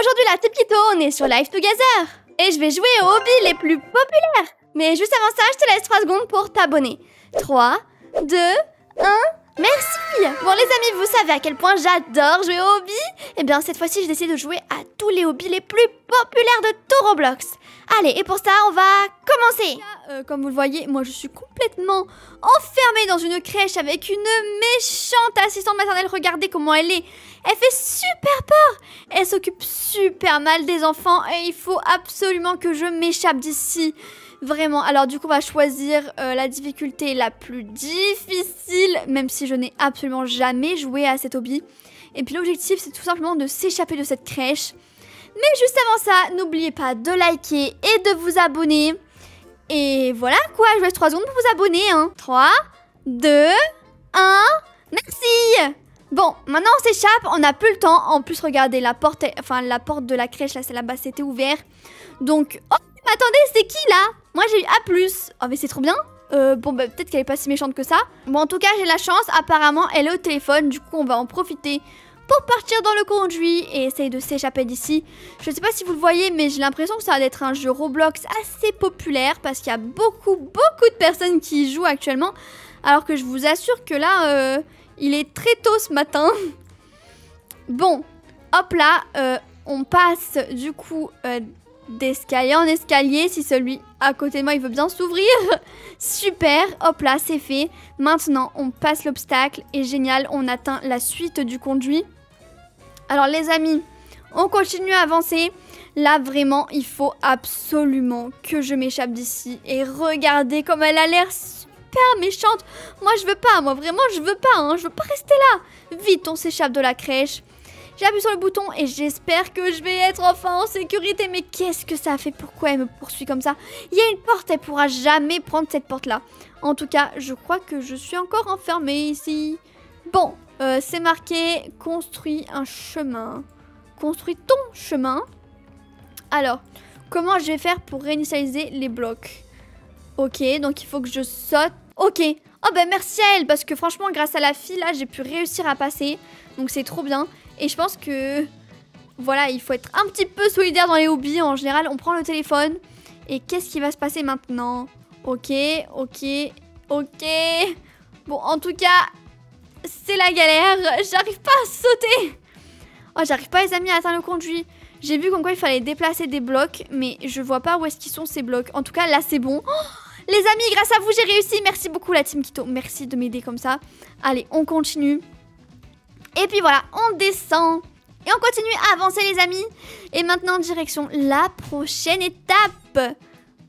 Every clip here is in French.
Aujourd'hui là, Teamkito, on est sur Life Together. Et je vais jouer aux hobbies les plus populaires. Mais juste avant ça, je te laisse 3 secondes pour t'abonner. 3, 2, 1... Merci! Bon les amis, vous savez à quel point j'adore jouer aux hobbies. Eh bien cette fois-ci, je décide de jouer à tous les hobbies les plus populaires de tout Roblox. Allez, et pour ça, on va commencer. Comme vous le voyez, moi je suis complètement enfermée dans une crèche avec une méchante assistante maternelle. Regardez comment elle est. Elle fait super peur. Elle s'occupe super mal des enfants et il faut absolument que je m'échappe d'ici. Vraiment, alors du coup on va choisir la difficulté la plus difficile, même si je n'ai absolument jamais joué à cet hobby. Et puis l'objectif c'est tout simplement de s'échapper de cette crèche. Mais juste avant ça, n'oubliez pas de liker et de vous abonner. Et voilà quoi, je vous laisse 3 secondes pour vous abonner. Hein. 3, 2, 1, merci! Bon, maintenant on s'échappe, on n'a plus le temps. En plus regardez, la porte de la crèche là, c'est là-bas, c'était ouvert. Donc, oh, attendez, c'est qui là? Moi j'ai eu A+. Oh mais c'est trop bien. Bon bah peut-être qu'elle est pas si méchante que ça. Bon en tout cas j'ai la chance, apparemment elle est au téléphone. Du coup on va en profiter pour partir dans le conduit et essayer de s'échapper d'ici. Je sais pas si vous le voyez mais j'ai l'impression que ça va être un jeu Roblox assez populaire. Parce qu'il y a beaucoup de personnes qui y jouent actuellement. Alors que je vous assure que là il est très tôt ce matin. Bon hop là on passe du coup... d'escalier en escalier, si celui à côté de moi il veut bien s'ouvrir. Super, hop là, c'est fait. Maintenant, on passe l'obstacle et génial, on atteint la suite du conduit. Alors les amis, on continue à avancer. Là vraiment, il faut absolument que je m'échappe d'ici. Et regardez comme elle a l'air super méchante. Moi je veux pas, moi vraiment je veux pas, hein. Je veux pas rester là. Vite, on s'échappe de la crèche. J'appuie sur le bouton et j'espère que je vais être enfin en sécurité. Mais qu'est-ce que ça a fait? Pourquoi elle me poursuit comme ça? Il y a une porte, elle pourra jamais prendre cette porte-là. En tout cas, je crois que je suis encore enfermée ici. Bon, c'est marqué « Construis un chemin ». « Construis ton chemin ». Alors, comment je vais faire pour réinitialiser les blocs? Ok, donc il faut que je saute. Ok. Oh bah merci à elle parce que franchement, grâce à la fille, là, j'ai pu réussir à passer. Donc c'est trop bien. Et je pense que, voilà, il faut être un petit peu solidaire dans les hobbies. En général, on prend le téléphone. Et qu'est-ce qui va se passer maintenant? Ok, ok, ok. Bon, en tout cas, c'est la galère. J'arrive pas à sauter. Oh, j'arrive pas, les amis, à atteindre le conduit. J'ai vu comme quoi il fallait déplacer des blocs. Mais je vois pas où est-ce qu'ils sont, ces blocs. En tout cas, là, c'est bon. Oh, les amis, grâce à vous, j'ai réussi. Merci beaucoup, la Teamkito. Merci de m'aider comme ça. Allez, on continue. Et puis voilà, on descend et on continue à avancer les amis. Et maintenant, direction la prochaine étape.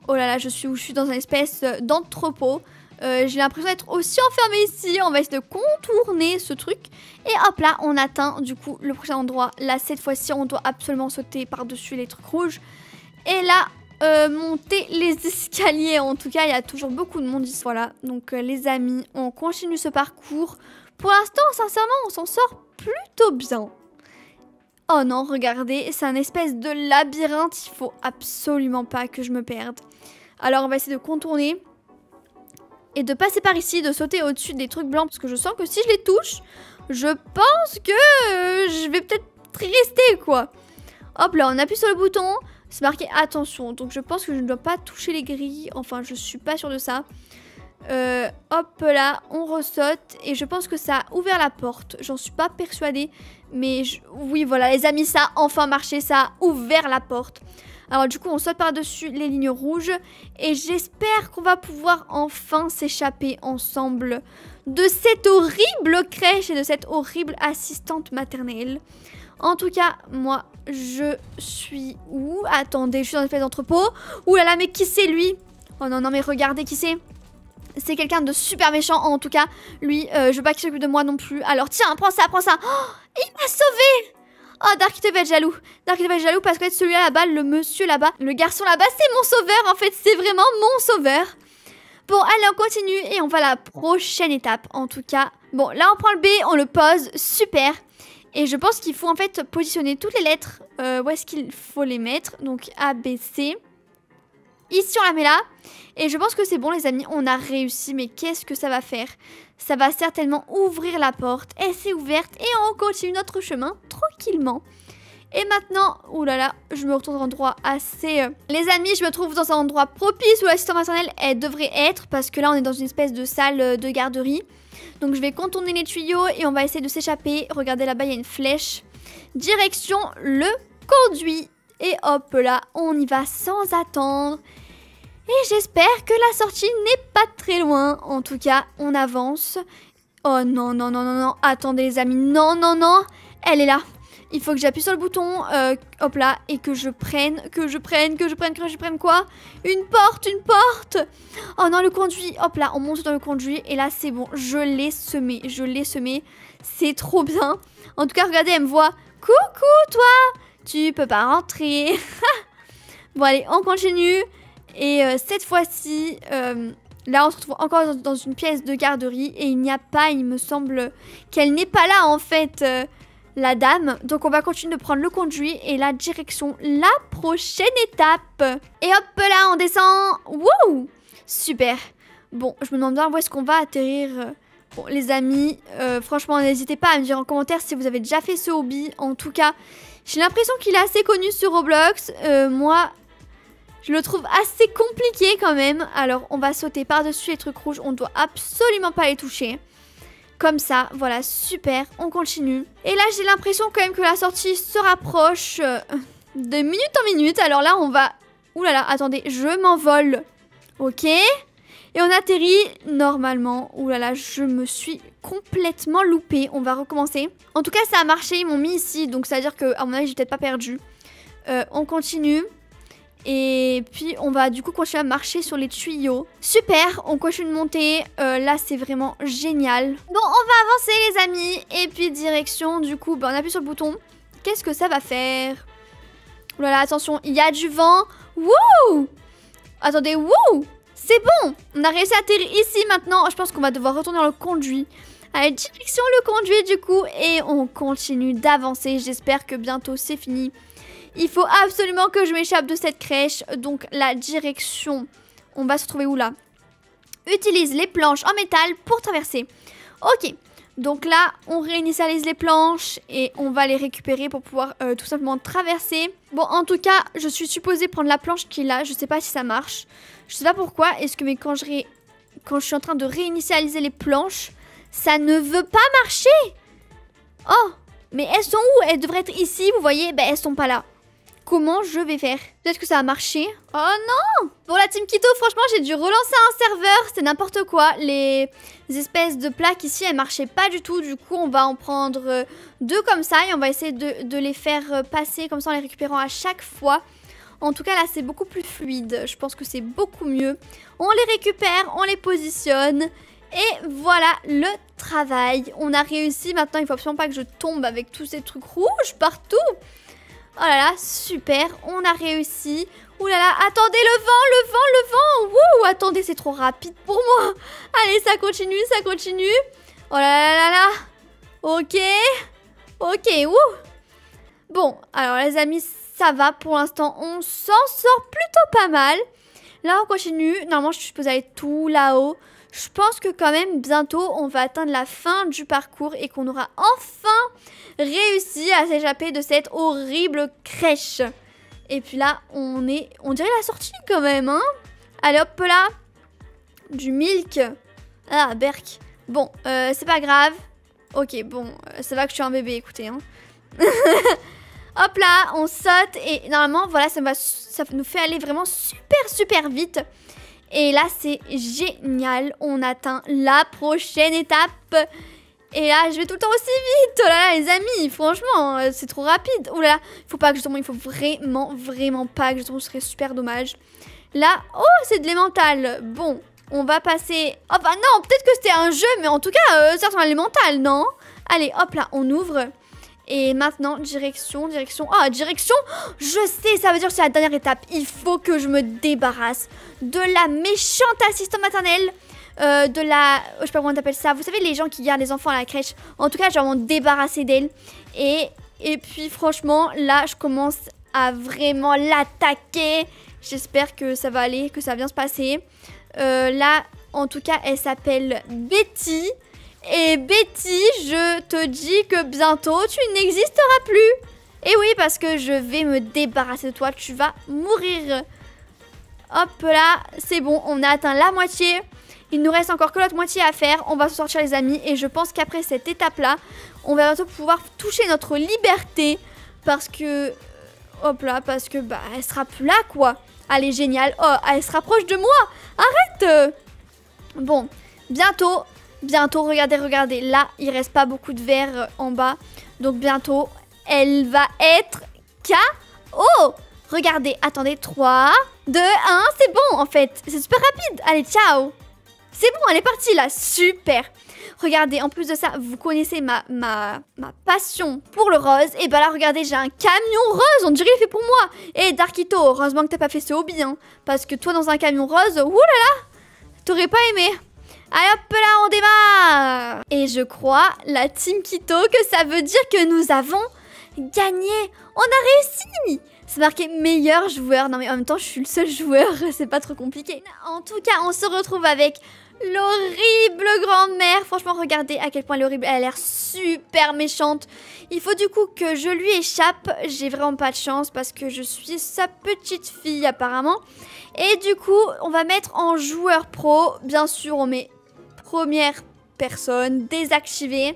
Oh là là, je suis dans une espèce d'entrepôt. J'ai l'impression d'être aussi enfermée ici. On va essayer de contourner ce truc. Et hop là, on atteint du coup le prochain endroit. Là, cette fois-ci, on doit absolument sauter par-dessus les trucs rouges. Et là, monter les escaliers. En tout cas, il y a toujours beaucoup de monde ici. Voilà, donc les amis, on continue ce parcours. Pour l'instant, sincèrement, on s'en sort plutôt bien. Oh non, regardez, c'est un espèce de labyrinthe. Il faut absolument pas que je me perde. Alors, on va essayer de contourner et de passer par ici, de sauter au-dessus des trucs blancs. Parce que je sens que si je les touche, je pense que je vais peut-être rester, quoi. Hop là, on appuie sur le bouton. C'est marqué « Attention ». Donc, je pense que je ne dois pas toucher les grilles. Enfin, je suis pas sûre de ça. Hop là, on ressaute et je pense que ça a ouvert la porte. J'en suis pas persuadée, mais oui, voilà, les amis, ça a enfin marché, ça a ouvert la porte. Alors du coup, on saute par-dessus les lignes rouges et j'espère qu'on va pouvoir enfin s'échapper ensemble de cette horrible crèche et de cette horrible assistante maternelle. En tout cas, moi, je suis où? Attendez, je suis dans une espèce d'entrepôt. Ouh là là, mais qui c'est lui? Oh non, non, mais regardez qui c'est. C'est quelqu'un de super méchant, en tout cas, lui, je veux pas qu'il s'occupe de moi non plus. Alors tiens, prends ça, prends ça. Oh, il m'a sauvé. Oh, Darkito va être jaloux. Darkito va être jaloux parce que celui-là là-bas, le monsieur là-bas, le garçon là-bas, c'est mon sauveur, en fait, c'est vraiment mon sauveur. Bon, allez, on continue et on va à la prochaine étape, en tout cas. Bon, là, on prend le B, on le pose, super. Et je pense qu'il faut, en fait, positionner toutes les lettres. Où est-ce qu'il faut les mettre? Donc, A, B, C... Ici on la met là, et je pense que c'est bon les amis, on a réussi, mais qu'est-ce que ça va faire? Ça va certainement ouvrir la porte, elle s'est ouverte, et on continue notre chemin tranquillement. Et maintenant, oulala, je me retrouve dans un endroit assez... Les amis, je me trouve dans un endroit propice où l'assistante maternelle, elle devrait être, parce que là, on est dans une espèce de salle de garderie. Donc, je vais contourner les tuyaux et on va essayer de s'échapper. Regardez, là-bas, il y a une flèche. Direction le conduit. Et hop là, on y va sans attendre. Et j'espère que la sortie n'est pas très loin. En tout cas, on avance. Oh non, non, non, non, non. Attendez, les amis. Non, non, non. Elle est là. Il faut que j'appuie sur le bouton. Hop là. Et que je prenne, quoi ? Une porte, Oh non, le conduit. Hop là, on monte dans le conduit. Et là, c'est bon. Je l'ai semé. C'est trop bien. En tout cas, regardez, elle me voit. Coucou, toi. Tu peux pas rentrer. Bon, allez, on continue. Et cette fois-ci, là, on se retrouve encore dans une pièce de garderie. Et il n'y a pas, il me semble, qu'elle n'est pas là, en fait, la dame. Donc, on va continuer de prendre le conduit. Et là, direction la prochaine étape. Et hop là, on descend. Wow, super. Bon, je me demande bien où est-ce qu'on va atterrir. Bon, les amis, franchement, n'hésitez pas à me dire en commentaire si vous avez déjà fait ce hobby. En tout cas, j'ai l'impression qu'il est assez connu sur Roblox. Moi... je le trouve assez compliqué quand même. Alors, on va sauter par-dessus les trucs rouges. On ne doit absolument pas les toucher. Comme ça, voilà, super. On continue. Et là, j'ai l'impression quand même que la sortie se rapproche de minute en minute. Alors là, on va... Ouh là là, attendez, je m'envole. Ok. Et on atterrit normalement. Ouh là là, je me suis complètement loupée. On va recommencer. En tout cas, ça a marché. Ils m'ont mis ici. Donc, ça veut dire qu'à mon avis, j'ai peut-être pas perdu. On continue. Et puis on va du coup continuer à marcher sur les tuyaux. Super, on continue de monter. Là c'est vraiment génial. Bon, on va avancer les amis. Et puis direction du coup, on appuie sur le bouton. Qu'est-ce que ça va faire? Oh là là, attention, il y a du vent. Wouh! Attendez, wouh! C'est bon, on a réussi à atterrir ici maintenant. Je pense qu'on va devoir retourner dans le conduit. Allez, direction le conduit du coup. Et on continue d'avancer. J'espère que bientôt c'est fini. Il faut absolument que je m'échappe de cette crèche. Donc, la direction... on va se retrouver où, là? Utilise les planches en métal pour traverser. Ok. Donc là, on réinitialise les planches et on va les récupérer pour pouvoir tout simplement traverser. Bon, en tout cas, je suis supposée prendre la planche qui est là. Je sais pas si ça marche. Je sais pas pourquoi. Est-ce que mais quand je suis en train de réinitialiser les planches, ça ne veut pas marcher? Oh! Mais elles sont où? Elles devraient être ici, vous voyez? Ben, elles sont pas là. Comment je vais faire? Peut-être que ça a marché. Oh non! Pour la Teamkito, franchement, j'ai dû relancer un serveur. C'était n'importe quoi. Les espèces de plaques ici, elles marchaient pas du tout. Du coup, on va en prendre deux comme ça. Et on va essayer de les faire passer comme ça en les récupérant à chaque fois. En tout cas, là, c'est beaucoup plus fluide. Je pense que c'est beaucoup mieux. On les récupère, on les positionne. Et voilà le travail. On a réussi. Maintenant, il faut absolument pas que je tombe avec tous ces trucs rouges partout. Oh là là, super, on a réussi. Ouh là là, attendez, le vent. Wouh, attendez, c'est trop rapide pour moi. Allez, ça continue. Oh là là là là. Ok, wouh. Bon, alors les amis, ça va pour l'instant. On s'en sort plutôt pas mal. Là, on continue. Normalement, je suis supposée aller tout là-haut. Je pense que quand même, bientôt, on va atteindre la fin du parcours et qu'on aura enfin réussi à s'échapper de cette horrible crèche. Et puis là, on dirait la sortie quand même, hein. Allez, hop là. Du milk. Ah, berk. Bon, c'est pas grave. Ok, bon, ça va que je suis un bébé, écoutez, hein. Hop là, on saute et normalement, voilà, ça nous fait aller vraiment super vite. Et là, c'est génial. On atteint la prochaine étape. Et là, je vais tout le temps aussi vite. Oh là là, les amis, franchement, c'est trop rapide. Oh là là, il faut pas que je tombe. Il faut vraiment pas que je tombe. Ce serait super dommage. Là, oh, c'est de l'élémental. Bon, on va passer... Oh, bah non, peut-être que c'était un jeu, mais en tout cas, ça ressemble à l'élémental, non? Allez, hop là, on ouvre. Et maintenant, direction... Ah, direction, je sais, ça veut dire que c'est la dernière étape. Il faut que je me débarrasse de la méchante assistante maternelle. De la... je sais pas comment on appelle ça. Vous savez, les gens qui gardent les enfants à la crèche. En tout cas, je vais m'en débarrasser d'elle. Et puis, franchement, là, je commence à vraiment l'attaquer. J'espère que ça va aller, que ça va bien se passer. Là, en tout cas, elle s'appelle Betty. Et Betty, je te dis que bientôt, tu n'existeras plus. Et oui, parce que je vais me débarrasser de toi, tu vas mourir. Hop là, c'est bon, on a atteint la moitié. Il nous reste encore que l'autre moitié à faire. On va se sortir les amis et je pense qu'après cette étape-là, on va bientôt pouvoir toucher notre liberté. Parce que... hop là, parce que bah elle sera plus là quoi. Allez, génial. Oh, elle se rapproche de moi. Arrête. Bon, bientôt, bientôt, regardez, regardez. Là, il reste pas beaucoup de verre en bas. Donc bientôt... elle va être KO. Regardez, attendez, 3, 2, 1, c'est bon en fait. C'est super rapide, allez, ciao. C'est bon, elle est partie là, super. Regardez, en plus de ça, vous connaissez ma passion pour le rose. Et ben là, regardez, j'ai un camion rose, on dirait qu'il est fait pour moi. Et Darkito, heureusement que t'as pas fait ce hobby, hein, parce que toi dans un camion rose, oulala, t'aurais pas aimé. Allez hop là, on démarre. Et je crois, la Teamkito, que ça veut dire que nous avons... gagné, on a réussi. C'est marqué meilleur joueur. Non mais en même temps je suis le seul joueur, c'est pas trop compliqué. En tout cas on se retrouve avec l'horrible grand-mère. Franchement regardez à quel point elle est horrible. Elle a l'air super méchante. Il faut du coup que je lui échappe. J'ai vraiment pas de chance parce que je suis sa petite fille apparemment. Et du coup on va mettre en joueur pro. Bien sûr on met première personne, désactivée.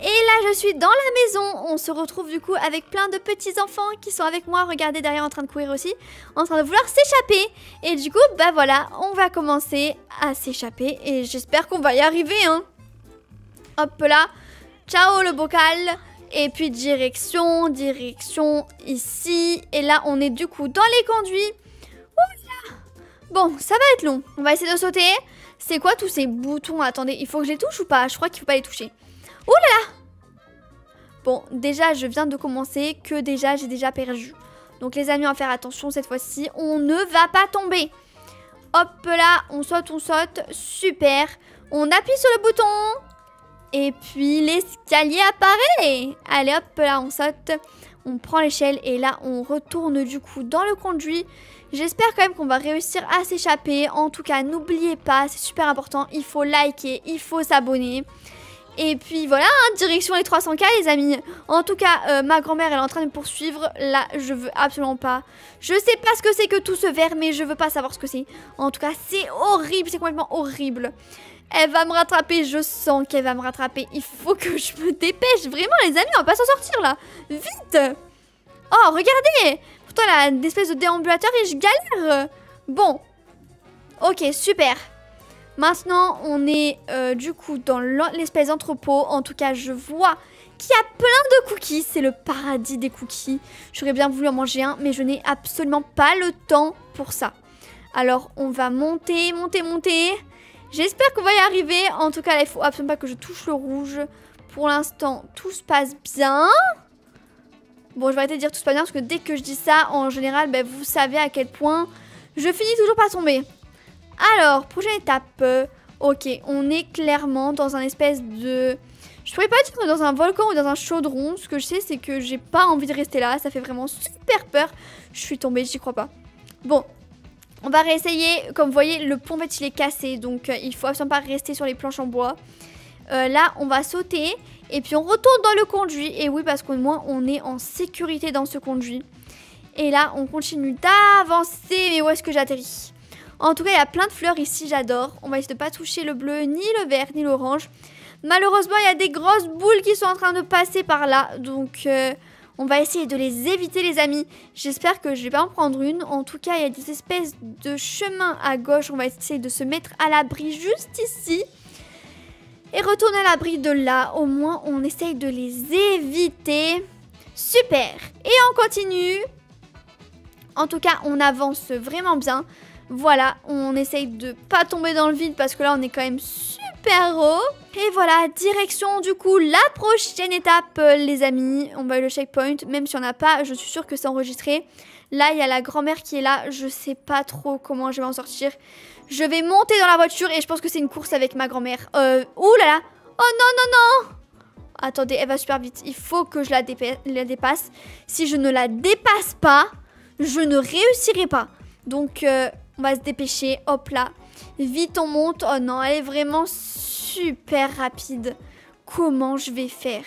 Et là je suis dans la maison, on se retrouve du coup avec plein de petits enfants qui sont avec moi, regardez derrière en train de courir aussi, en train de vouloir s'échapper. Et du coup bah voilà, on va commencer à s'échapper et j'espère qu'on va y arriver hein. Hop là, ciao le bocal. Et puis direction, direction ici. Et là on est du coup dans les conduits. Ouh là. Bon ça va être long, on va essayer de sauter. C'est quoi tous ces boutons? Attendez, il faut que je les touche ou pas? Je crois qu'il faut pas les toucher. Oh là là! Bon, déjà, je viens de commencer, que déjà, j'ai déjà perdu. Donc, les amis, on va faire attention cette fois-ci. On ne va pas tomber. Hop là, on saute, on saute. Super. On appuie sur le bouton. Et puis, l'escalier apparaît. Allez, hop là, on saute. On prend l'échelle et là, on retourne du coup dans le conduit. J'espère quand même qu'on va réussir à s'échapper. En tout cas, n'oubliez pas, c'est super important. Il faut liker, il faut s'abonner. Et puis voilà, hein, direction les 300K les amis. En tout cas, ma grand-mère elle est en train de me poursuivre. Là, je veux absolument pas. Je sais pas ce que c'est que tout ce verre, mais je veux pas savoir ce que c'est. En tout cas, c'est horrible, c'est complètement horrible. Elle va me rattraper, je sens qu'elle va me rattraper. Il faut que je me dépêche, vraiment les amis, on va pas s'en sortir là. Vite. Oh, regardez. Pourtant, elle a une espèce de déambulateur et je galère. Bon. Ok, super. Maintenant, on est du coup dans l'espèce d'entrepôt. En tout cas, je vois qu'il y a plein de cookies. C'est le paradis des cookies. J'aurais bien voulu en manger un, mais je n'ai absolument pas le temps pour ça. Alors, on va monter, monter, monter. J'espère qu'on va y arriver. En tout cas, là, il faut absolument pas que je touche le rouge. Pour l'instant, tout se passe bien. Bon, je vais arrêter de dire tout se passe bien, parce que dès que je dis ça, en général, ben, vous savez à quel point je finis toujours par tomber. Alors, prochaine étape, ok, on est clairement dans un espèce de... je pourrais pas dire que dans un volcan ou dans un chaudron, ce que je sais c'est que j'ai pas envie de rester là, ça fait vraiment super peur. Je suis tombée, j'y crois pas. Bon, on va réessayer, comme vous voyez le pont en fait il est cassé, donc il faut absolument pas rester sur les planches en bois. Là on va sauter et puis on retourne dans le conduit, et oui parce qu'au moins on est en sécurité dans ce conduit. Et là on continue d'avancer, mais où est-ce que j'atterris ? En tout cas, il y a plein de fleurs ici, j'adore. On va essayer de ne pas toucher le bleu, ni le vert, ni l'orange. Malheureusement, il y a des grosses boules qui sont en train de passer par là. Donc, on va essayer de les éviter, les amis. J'espère que je ne vais pas en prendre une. En tout cas, il y a des espèces de chemins à gauche. On va essayer de se mettre à l'abri juste ici. Et retourner à l'abri de là. Au moins, on essaye de les éviter. Super. Et on continue. En tout cas, on avance vraiment bien. Voilà, on essaye de pas tomber dans le vide parce que là on est quand même super haut. Et voilà, direction du coup la prochaine étape les amis. On va aller le checkpoint, même si on n'a pas, je suis sûre que c'est enregistré. Là il y a la grand-mère qui est là, je sais pas trop comment je vais en sortir. Je vais monter dans la voiture et je pense que c'est une course avec ma grand-mère. Ouh là là, oh non non non. Attendez, elle va super vite, il faut que je la dépasse. Si je ne la dépasse pas, je ne réussirai pas. Donc... on va se dépêcher, hop là. Vite, on monte. Oh non, elle est vraiment super rapide. Comment je vais faire?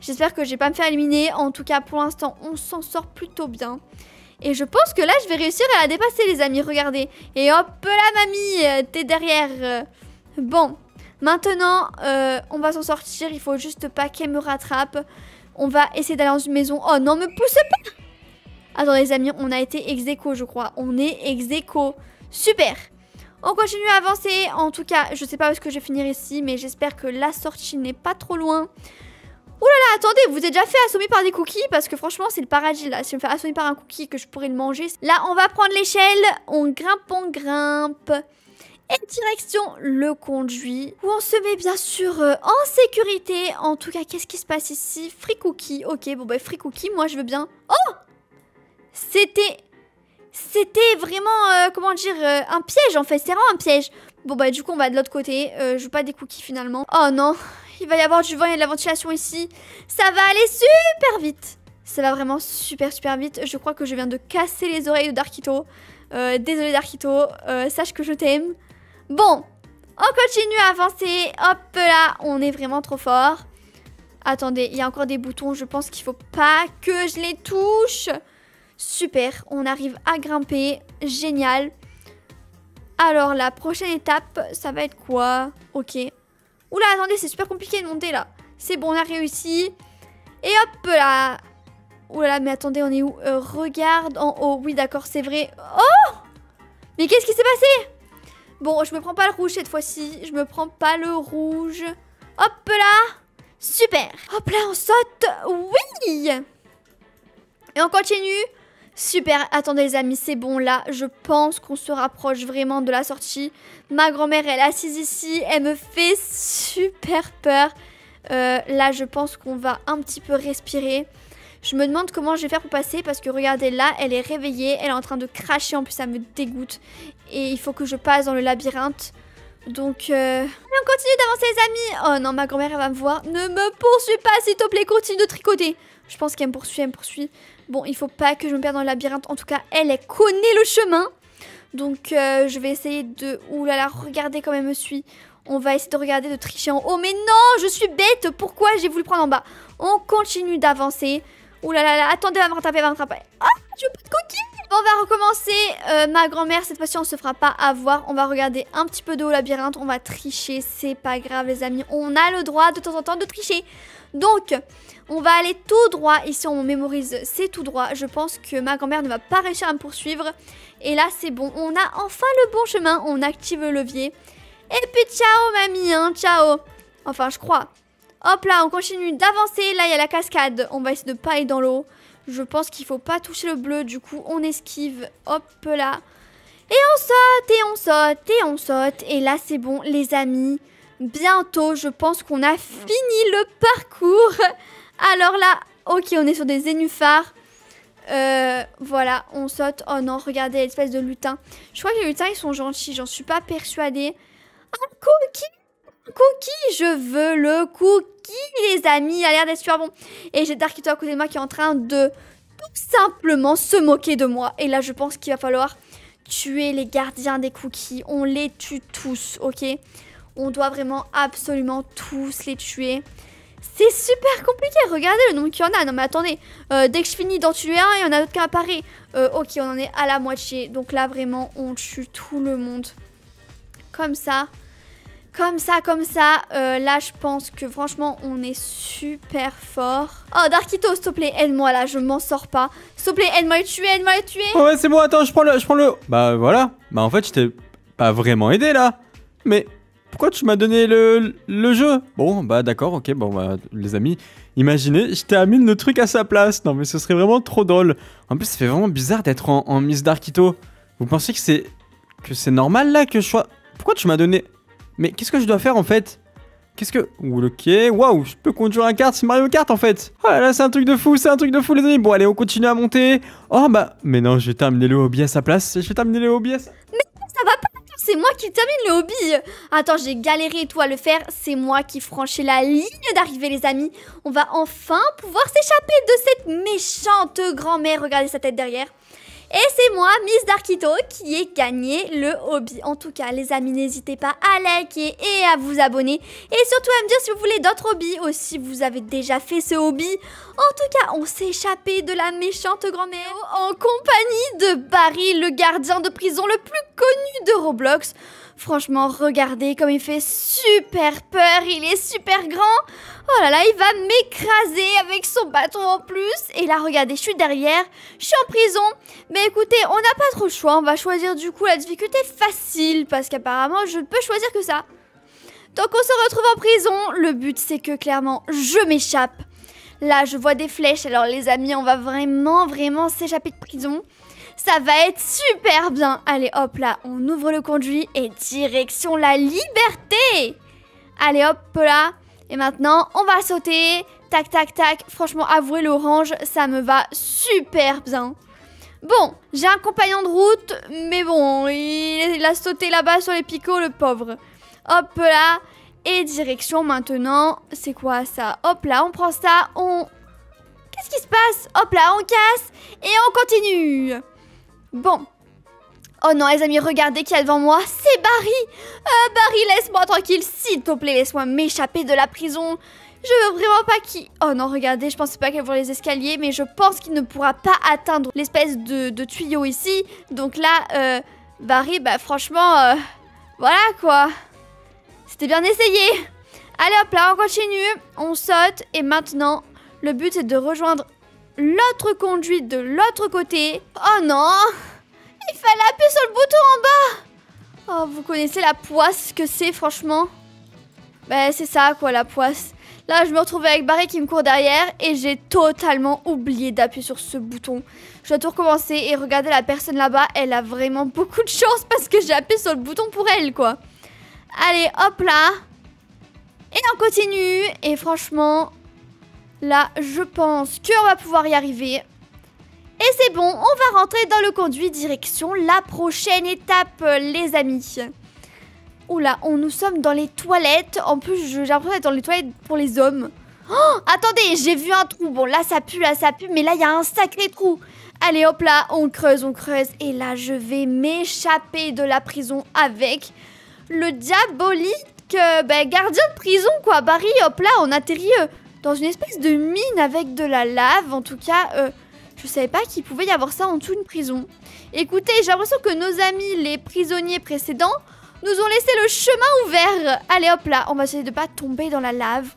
J'espère que je vais pas me faire éliminer. En tout cas, pour l'instant, on s'en sort plutôt bien. Et je pense que là, je vais réussir à la dépasser, les amis. Regardez. Et hop là, mamie, t'es derrière. Bon. Maintenant, on va s'en sortir. Il faut juste pas qu'elle me rattrape. On va essayer d'aller dans une maison. Oh non, me poussez pas. Attends, les amis, on a été ex-aequo, je crois. On est ex-aequo. Super. On continue à avancer. En tout cas, je sais pas où est-ce que je vais finir ici, mais j'espère que la sortie n'est pas trop loin. Ouh là là, attendez, vous êtes déjà fait assommer par des cookies? Parce que franchement, c'est le paradis là. Si je me fais assommer par un cookie que je pourrais le manger. Là, on va prendre l'échelle. On grimpe, on grimpe. Et direction le conduit, où on se met bien sûr en sécurité. En tout cas, qu'est-ce qui se passe ici? Free cookie. Ok, bon bah free cookie, moi je veux bien. Oh! C'était vraiment, comment dire, un piège en fait. C'est vraiment un piège. Bon bah du coup, on va de l'autre côté. Je veux pas des cookies finalement. Oh non, il va y avoir du vent, il y a de la ventilation ici. Ça va aller super vite. Ça va vraiment super super vite. Je crois que je viens de casser les oreilles de Darkito. Désolé Darkito, sache que je t'aime. Bon, on continue à avancer. Hop là, on est vraiment trop fort. Attendez, il y a encore des boutons. Je pense qu'il faut pas que je les touche. Super, on arrive à grimper. Génial. Alors, la prochaine étape, ça va être quoi? Ok. Oula, attendez, c'est super compliqué de monter là. C'est bon, on a réussi. Et hop là. Oula, mais attendez, on est où? Regarde en haut. Oui, d'accord, c'est vrai. Oh! Mais qu'est-ce qui s'est passé? Bon, je me prends pas le rouge cette fois-ci. Je me prends pas le rouge. Hop là. Super. Hop là, on saute. Oui. Et on continue. Super. Attendez les amis, c'est bon là. Je pense qu'on se rapproche vraiment de la sortie. Ma grand-mère, elle est assise ici. Elle me fait super peur. Là, je pense qu'on va un petit peu respirer. Je me demande comment je vais faire pour passer parce que regardez là, elle est réveillée, elle est en train de cracher, en plus ça me dégoûte et il faut que je passe dans le labyrinthe. Donc on continue d'avancer les amis. Oh non, ma grand-mère elle va me voir. Ne me poursuis pas s'il te plaît, continue de tricoter. Je pense qu'elle me poursuit, Bon, il faut pas que je me perde dans le labyrinthe. En tout cas, elle connaît le chemin. Donc je vais essayer de... Ouh là là, regardez comme elle me suit. On va essayer de regarder, de tricher en haut. Mais non, je suis bête, pourquoi j'ai voulu prendre en bas? On continue d'avancer. Ouh là là là, attendez, va me rattraper, Ah, je veux pas de cookies. Bon, on va recommencer. Ma grand-mère, cette fois-ci, on se fera pas avoir. On va regarder un petit peu de haut labyrinthe. On va tricher, c'est pas grave, les amis. On a le droit, de temps en temps, de tricher. Donc, on va aller tout droit. Ici, on mémorise, c'est tout droit. Je pense que ma grand-mère ne va pas réussir à me poursuivre. Et là, c'est bon. On a enfin le bon chemin. On active le levier. Et puis, ciao, mamie, hein, ciao. Enfin, je crois. Hop là, on continue d'avancer. Là, il y a la cascade. On va essayer de ne pas aller dans l'eau. Je pense qu'il ne faut pas toucher le bleu. Du coup, on esquive. Hop là. Et on saute, et on saute, et on saute. Et là, c'est bon, les amis. Bientôt, je pense qu'on a fini le parcours. Alors là, ok, on est sur des nénuphars. Voilà, on saute. Oh non, regardez, l'espèce de lutin. Je crois que les lutins, ils sont gentils. J'en suis pas persuadée. Un cookie! Cookie, je veux le cookie, les amis. Il a l'air d'être super bon. Et j'ai Darkito à côté de moi qui est en train de tout simplement se moquer de moi. Et là, je pense qu'il va falloir tuer les gardiens des cookies. On les tue tous, ok? On doit vraiment absolument tous les tuer. C'est super compliqué. Regardez le nombre qu'il y en a. Non, mais attendez. Dès que je finis d'en tuer un, il y en a d'autres qui apparaissent. Ok, on en est à la moitié. Donc là, vraiment, on tue tout le monde. Comme ça. Comme ça, là je pense que franchement on est super fort. Oh Darkito, s'il te plaît, aide-moi là, je m'en sors pas. S'il te plaît, aide-moi à le tuer. Oh ouais, c'est bon, attends, je prends le... Bah voilà, bah en fait je t'ai pas vraiment aidé là. Mais pourquoi tu m'as donné le jeu? Bon bah d'accord, ok, bon bah les amis, imaginez, je t'amène le truc à sa place. Non mais ce serait vraiment trop drôle. En plus ça fait vraiment bizarre d'être en MissDarkito. Vous pensez que c'est normal là que je sois... Pourquoi tu m'as donné... Mais qu'est-ce que je dois faire en fait? Qu'est-ce que... Ok, waouh, je peux conduire un kart, c'est Mario Kart en fait. Oh là là, c'est un truc de fou, les amis. Bon allez, on continue à monter. Oh bah, mais non, je vais terminer le hobby à sa place. Mais ça va pas, c'est moi qui termine le hobby. Attends, j'ai galéré et tout à le faire. C'est moi qui franchis la ligne d'arrivée les amis. On va enfin pouvoir s'échapper de cette méchante grand-mère. Regardez sa tête derrière. Et c'est moi, MissDarkito, qui ai gagné le hobby. En tout cas, les amis, n'hésitez pas à liker et à vous abonner. Et surtout à me dire si vous voulez d'autres hobbies ou si vous avez déjà fait ce hobby. En tout cas, on s'est échappé de la méchante grand-mère en compagnie de Barry, le gardien de prison le plus connu de Roblox. Franchement, regardez comme il fait super peur, il est super grand. Oh là là, il va m'écraser avec son bâton en plus. Et là, regardez, je suis derrière, je suis en prison. Mais écoutez, on n'a pas trop le choix, on va choisir du coup la difficulté facile. Parce qu'apparemment, je ne peux choisir que ça. Donc on se retrouve en prison. Le but, c'est que clairement, je m'échappe. Là, je vois des flèches. Alors les amis, on va vraiment s'échapper de prison. Ça va être super bien. Allez, hop, là, on ouvre le conduit et direction la liberté. Allez, hop, là. Et maintenant, on va sauter. Tac, tac, tac. Franchement, avouez, l'orange, ça me va super bien. Bon, j'ai un compagnon de route, mais bon, il a sauté là-bas sur les picots, le pauvre. Hop, là. Et direction maintenant. C'est quoi, ça? Hop, là, on prend ça, on... Qu'est-ce qui se passe? Hop, là, on casse et on continue. Bon. Oh non, les amis, regardez qui est devant moi. C'est Barry. Barry, laisse-moi tranquille. S'il te plaît, laisse-moi m'échapper de la prison. Je veux vraiment pas qu'il... Oh non, regardez, je pensais pas qu'il ouvre les escaliers, mais je pense qu'il ne pourra pas atteindre l'espèce de tuyau ici. Donc là, Barry, bah franchement, voilà quoi. C'était bien essayé. Allez, hop là, on continue. On saute et maintenant, le but c'est de rejoindre... l'autre conduite de l'autre côté. Oh non, il fallait appuyer sur le bouton en bas. Oh, vous connaissez la poisse que c'est, franchement. Ben, c'est ça, quoi, la poisse. Là, je me retrouve avec Barry qui me court derrière et j'ai totalement oublié d'appuyer sur ce bouton. Je dois tout recommencer et regardez la personne là-bas. Elle a vraiment beaucoup de chance parce que j'ai appuyé sur le bouton pour elle, quoi. Allez, hop là. Et on continue. Et franchement... Là, je pense qu'on va pouvoir y arriver. Et c'est bon, on va rentrer dans le conduit direction la prochaine étape, les amis. Oula, nous sommes dans les toilettes. En plus, j'ai l'impression d'être dans les toilettes pour les hommes. Oh, attendez, j'ai vu un trou. Bon, là, ça pue, mais là, il y a un sacré trou. Allez, hop là, on creuse. Et là, je vais m'échapper de la prison avec le diabolique gardien de prison, quoi. Barry, hop là, on atterrit... dans une espèce de mine avec de la lave. En tout cas, je savais pas qu'il pouvait y avoir ça en dessous d'une prison. Écoutez, j'ai l'impression que nos amis, les prisonniers précédents, nous ont laissé le chemin ouvert. Allez, hop là, on va essayer de pas tomber dans la lave.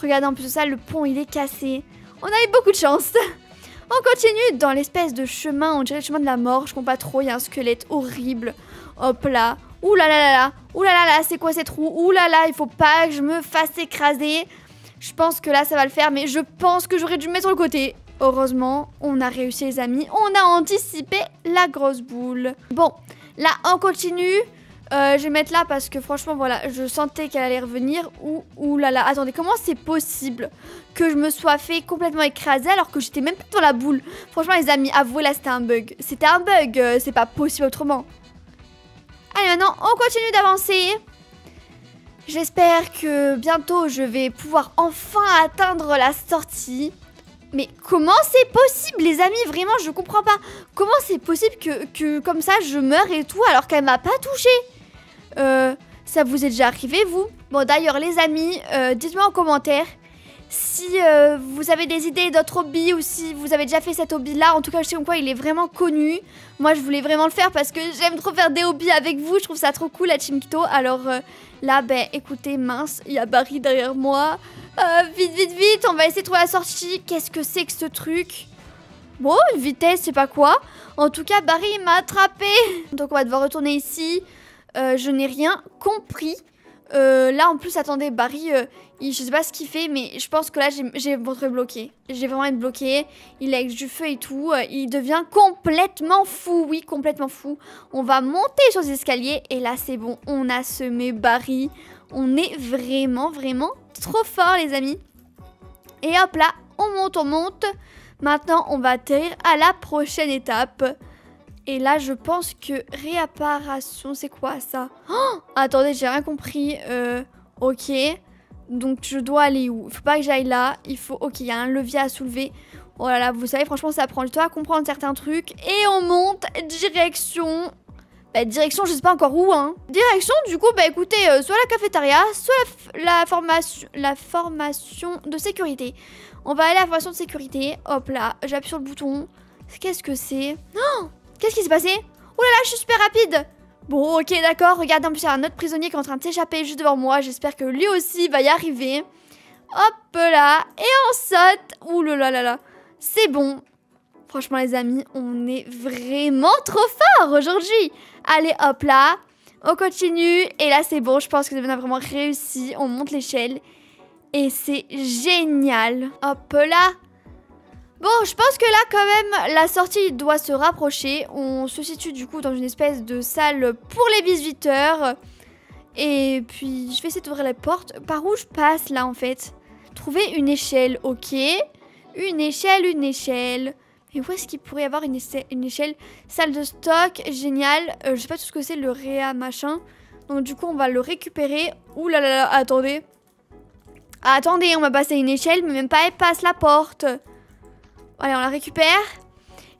Regardez, en plus de ça, le pont, il est cassé. On a eu beaucoup de chance. On continue dans l'espèce de chemin, on dirait le chemin de la mort. Je comprends pas trop, il y a un squelette horrible. Hop là, ouh là là là là. Ouh là là là, c'est quoi ces trous? Ouh là là, il faut pas que je me fasse écraser. Je pense que là, ça va le faire, mais je pense que j'aurais dû me mettre sur le côté. Heureusement, on a réussi, les amis. On a anticipé la grosse boule. Bon, là, on continue. Je vais mettre là parce que franchement, voilà, je sentais qu'elle allait revenir. Ouh là là, attendez, comment c'est possible que je me sois fait complètement écraser alors que j'étais même pas dans la boule? Franchement, les amis, avouez, là, c'était un bug. C'était un bug, c'est pas possible autrement. Allez, maintenant, on continue d'avancer. J'espère que bientôt je vais pouvoir enfin atteindre la sortie. Mais comment c'est possible, les amis? Vraiment, je comprends pas. Comment c'est possible que comme ça je meurs et tout alors qu'elle m'a pas touchée? Ça vous est déjà arrivé, vous? Bon, d'ailleurs, les amis, dites-moi en commentaire si vous avez des idées d'autres hobbies ou si vous avez déjà fait cet hobby-là. En tout cas, je sais pourquoi il est vraiment connu. Moi, je voulais vraiment le faire parce que j'aime trop faire des hobbies avec vous. Je trouve ça trop cool, la Teamkito. Alors là, ben, écoutez, mince, il y a Barry derrière moi. Vite, on va essayer de trouver la sortie. Qu'est-ce que c'est que ce truc? Bon, une vitesse, c'est pas quoi. En tout cas, Barry m'a attrapé. Donc, on va devoir retourner ici. Je n'ai rien compris. Là en plus, attendez, Barry, je sais pas ce qu'il fait, mais je pense que là j'ai vraiment bloqué. J'ai vraiment été bloqué. Il est avec du feu et tout. Il devient complètement fou. Oui, complètement fou. On va monter sur les escaliers et là c'est bon. On a semé Barry. On est vraiment trop fort, les amis. Et hop là, on monte. Maintenant, on va atterrir à la prochaine étape. Et là, je pense que réapparition, c'est quoi ça? Oh, attendez, j'ai rien compris. Ok, donc je dois aller où? Il faut pas que j'aille là. Il faut... Ok, il y a un levier à soulever. Oh là là, vous savez, franchement, ça prend du temps à comprendre certains trucs. Et on monte direction... Bah, direction, je sais pas encore où, hein. Direction, du coup, bah écoutez, soit la cafétéria, soit la formation de sécurité. On va aller à la formation de sécurité. Hop là, j'appuie sur le bouton. Qu'est-ce que c'est? Oh, qu'est-ce qui s'est passé? Oh là là, je suis super rapide. Bon, ok, d'accord. Regardez, en plus, il y a un autre prisonnier qui est en train de s'échapper juste devant moi. J'espère que lui aussi va y arriver. Hop là, et on saute. Ouh là là là là. C'est bon. Franchement, les amis, on est vraiment trop forts aujourd'hui. Allez, hop là, on continue. Et là, c'est bon, je pense que on a vraiment réussi. On monte l'échelle et c'est génial. Hop là. Bon, je pense que là, quand même, la sortie doit se rapprocher. On se situe du coup dans une espèce de salle pour les 18 h. Et puis, je vais essayer d'ouvrir les portes. Par où je passe, là, en fait? Trouver une échelle, ok. Une échelle, une échelle. Et où est-ce qu'il pourrait y avoir une échelle? Salle de stock, génial. Je sais pas tout ce que c'est, le réa machin. Donc du coup, on va le récupérer. Ouh là là là, attendez. Attendez, on va passer une échelle, mais même pas, elle passe la porte. Allez, on la récupère.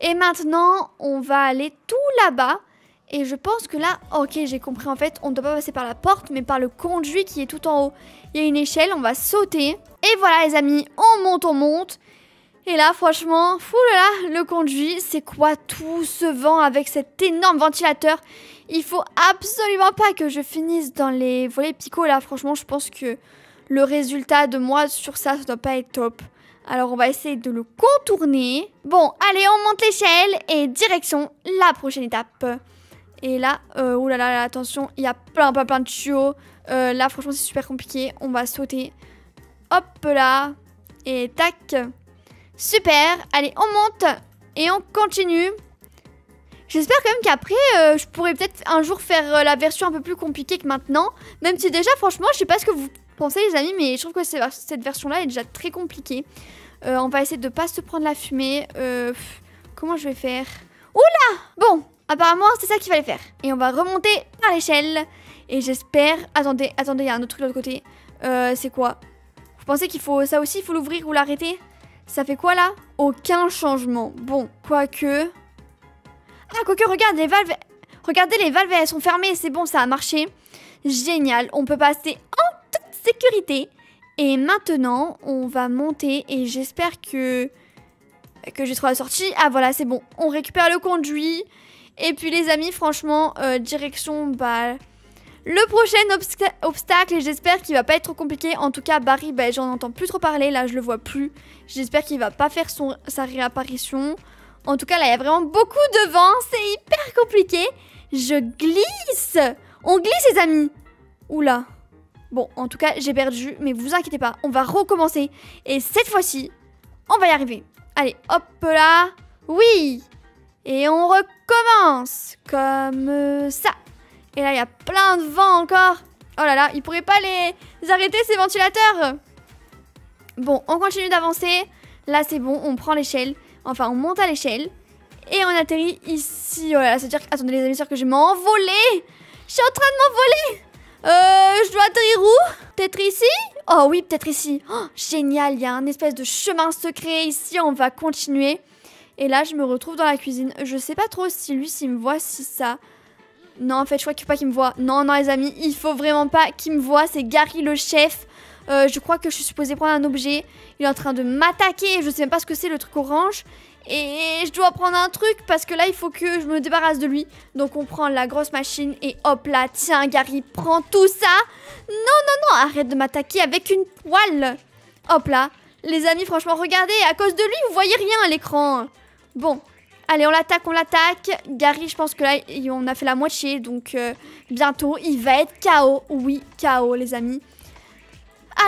Et maintenant, on va aller tout là-bas. Et je pense que là, ok, j'ai compris en fait, on ne doit pas passer par la porte, mais par le conduit qui est tout en haut. Il y a une échelle, on va sauter. Et voilà les amis, on monte, on monte. Et là, franchement, fou là, le conduit, c'est quoi tout ce vent avec cet énorme ventilateur? Il faut absolument pas que je finisse dans les volets picots là. Franchement, je pense que le résultat de moi sur ça, ça doit pas être top. Alors, on va essayer de le contourner. Bon, allez, on monte l'échelle et direction la prochaine étape. Et là, oulala, attention, il y a plein de tuyaux. Là, franchement, c'est super compliqué. On va sauter. Hop là. Et tac. Super, allez, on monte et on continue. J'espère quand même qu'après, je pourrai peut-être un jour faire la version un peu plus compliquée que maintenant. Même si déjà, franchement, je sais pas ce que vous pensez les amis, mais je trouve que cette version-là est déjà très compliquée. On va essayer de pas se prendre la fumée. Comment je vais faire? Oula! Bon, apparemment, c'est ça qu'il fallait faire. Et on va remonter par l'échelle. Et j'espère... Attendez, attendez, il y a un autre truc de l'autre côté. C'est quoi? Vous pensez qu'il faut... Ça aussi, il faut l'ouvrir ou l'arrêter? Ça fait quoi là? Aucun changement. Bon, quoique... Ah, quoique, regarde, les valves... Regardez, les valves, elles sont fermées. C'est bon, ça a marché. Génial, on peut passer en toute sécurité. Et maintenant, on va monter et j'espère que j'ai trouvé la sortie. Ah, voilà, c'est bon. On récupère le conduit. Et puis, les amis, franchement, direction... Bah, le prochain obstacle, et j'espère qu'il va pas être trop compliqué. En tout cas, Barry, bah, j'en entends plus trop parler. Là, je le vois plus. J'espère qu'il va pas faire sa réapparition. En tout cas, là, il y a vraiment beaucoup de vent. C'est hyper compliqué. Je glisse. On glisse, les amis. Oula. Bon, en tout cas, j'ai perdu. Mais vous inquiétez pas. On va recommencer. Et cette fois-ci, on va y arriver. Allez, hop là. Oui. Et on recommence. Comme ça. Et là, il y a plein de vent encore. Oh là là, ils pourraient pas les arrêter, ces ventilateurs. Bon, on continue d'avancer. Là, c'est bon, on prend l'échelle. Enfin, on monte à l'échelle. Et on atterrit ici. Oh là là, ça veut dire... Attendez, les amis, c'est que je vais m'envoler. Je suis en train de m'envoler. Je dois atterrir où? Peut-être ici? Oh oui, peut-être ici. Oh, génial, il y a un espèce de chemin secret ici. On va continuer. Et là, je me retrouve dans la cuisine. Je sais pas trop si lui, s'il me voit, si ça... Non, en fait, je crois qu'il faut pas qu'il me voie. Non, non, les amis, il faut vraiment pas qu'il me voie. C'est Gary, le chef. Je crois que je suis supposée prendre un objet. Il est en train de m'attaquer. Je sais même pas ce que c'est, le truc orange. Et je dois prendre un truc parce que là, il faut que je me débarrasse de lui. Donc, on prend la grosse machine et hop là. Tiens, Gary, prends tout ça. Non, non, non, arrête de m'attaquer avec une poêle. Hop là. Les amis, franchement, regardez. À cause de lui, vous voyez rien à l'écran. Bon. Allez, on l'attaque, on l'attaque. Gary, je pense que là, on a fait la moitié. Donc, bientôt, il va être KO. Oui, KO, les amis.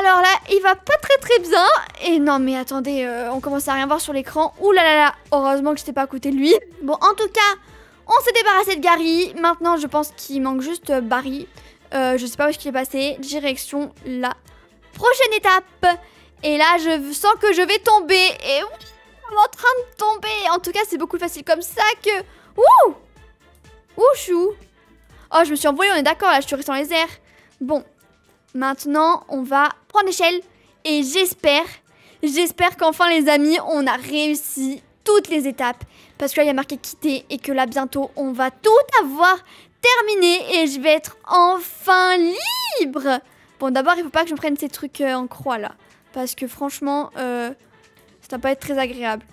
Alors là, il va pas très bien. Et non, mais attendez, on commence à rien voir sur l'écran. Ouh là là là, heureusement que j'étais pas à côté de lui. Bon, en tout cas, on s'est débarrassé de Gary. Maintenant, je pense qu'il manque juste Barry. Je sais pas où est-ce qu'il est passé. Direction la prochaine étape. Et là, je sens que je vais tomber. Et oui, en train de tomber. En tout cas, c'est beaucoup plus facile comme ça que... Ouh! Ouh, chou! Oh, je me suis envolée, on est d'accord, là, je suis restée dans les airs. Bon, maintenant, on va prendre l'échelle et j'espère, J'espère qu'enfin les amis, on a réussi toutes les étapes. Parce que là, il y a marqué quitter et que là, bientôt, on va tout avoir terminé et je vais être enfin libre. Bon, d'abord, il faut pas que je me prenne ces trucs en croix, là. Parce que franchement, ça va pas être très agréable.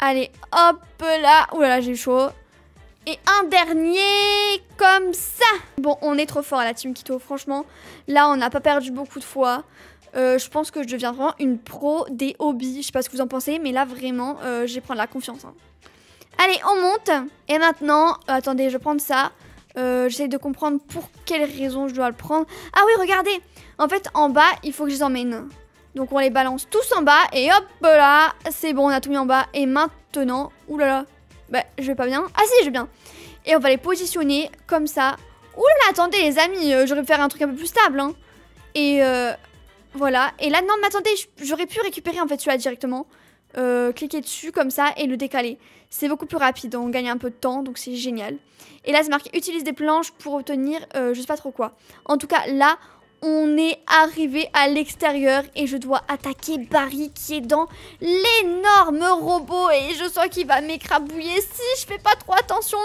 Allez, hop là. Ouh là là, j'ai chaud. Et un dernier, comme ça. Bon, on est trop fort à la Teamkito, franchement. Là, on n'a pas perdu beaucoup de fois. Je pense que je deviens vraiment une pro des hobbies. Je sais pas ce que vous en pensez, mais là, vraiment, je vais prendre la confiance. Hein. Allez, on monte. Et maintenant, attendez, je vais prendre ça. J'essaie de comprendre pour quelles raisons je dois le prendre. Ah oui, regardez. En fait, en bas, il faut que je les emmène. Donc, on les balance tous en bas. Et hop là, c'est bon, on a tout mis en bas. Et maintenant, oulala. Bah, je vais pas bien. Ah si, je vais bien. Et on va les positionner comme ça. Oulala, attendez, les amis. J'aurais pu faire un truc un peu plus stable. Hein. Et... voilà, et là, non, mais attendez, j'aurais pu récupérer en fait celui-là directement. Cliquer dessus comme ça et le décaler. C'est beaucoup plus rapide, on gagne un peu de temps, donc c'est génial. Et là, c'est marqué utilise des planches pour obtenir je sais pas trop quoi. En tout cas, là, on est arrivé à l'extérieur et je dois attaquer Barry qui est dans l'énorme robot. Et je sens qu'il va m'écrabouiller si je fais pas trop attention.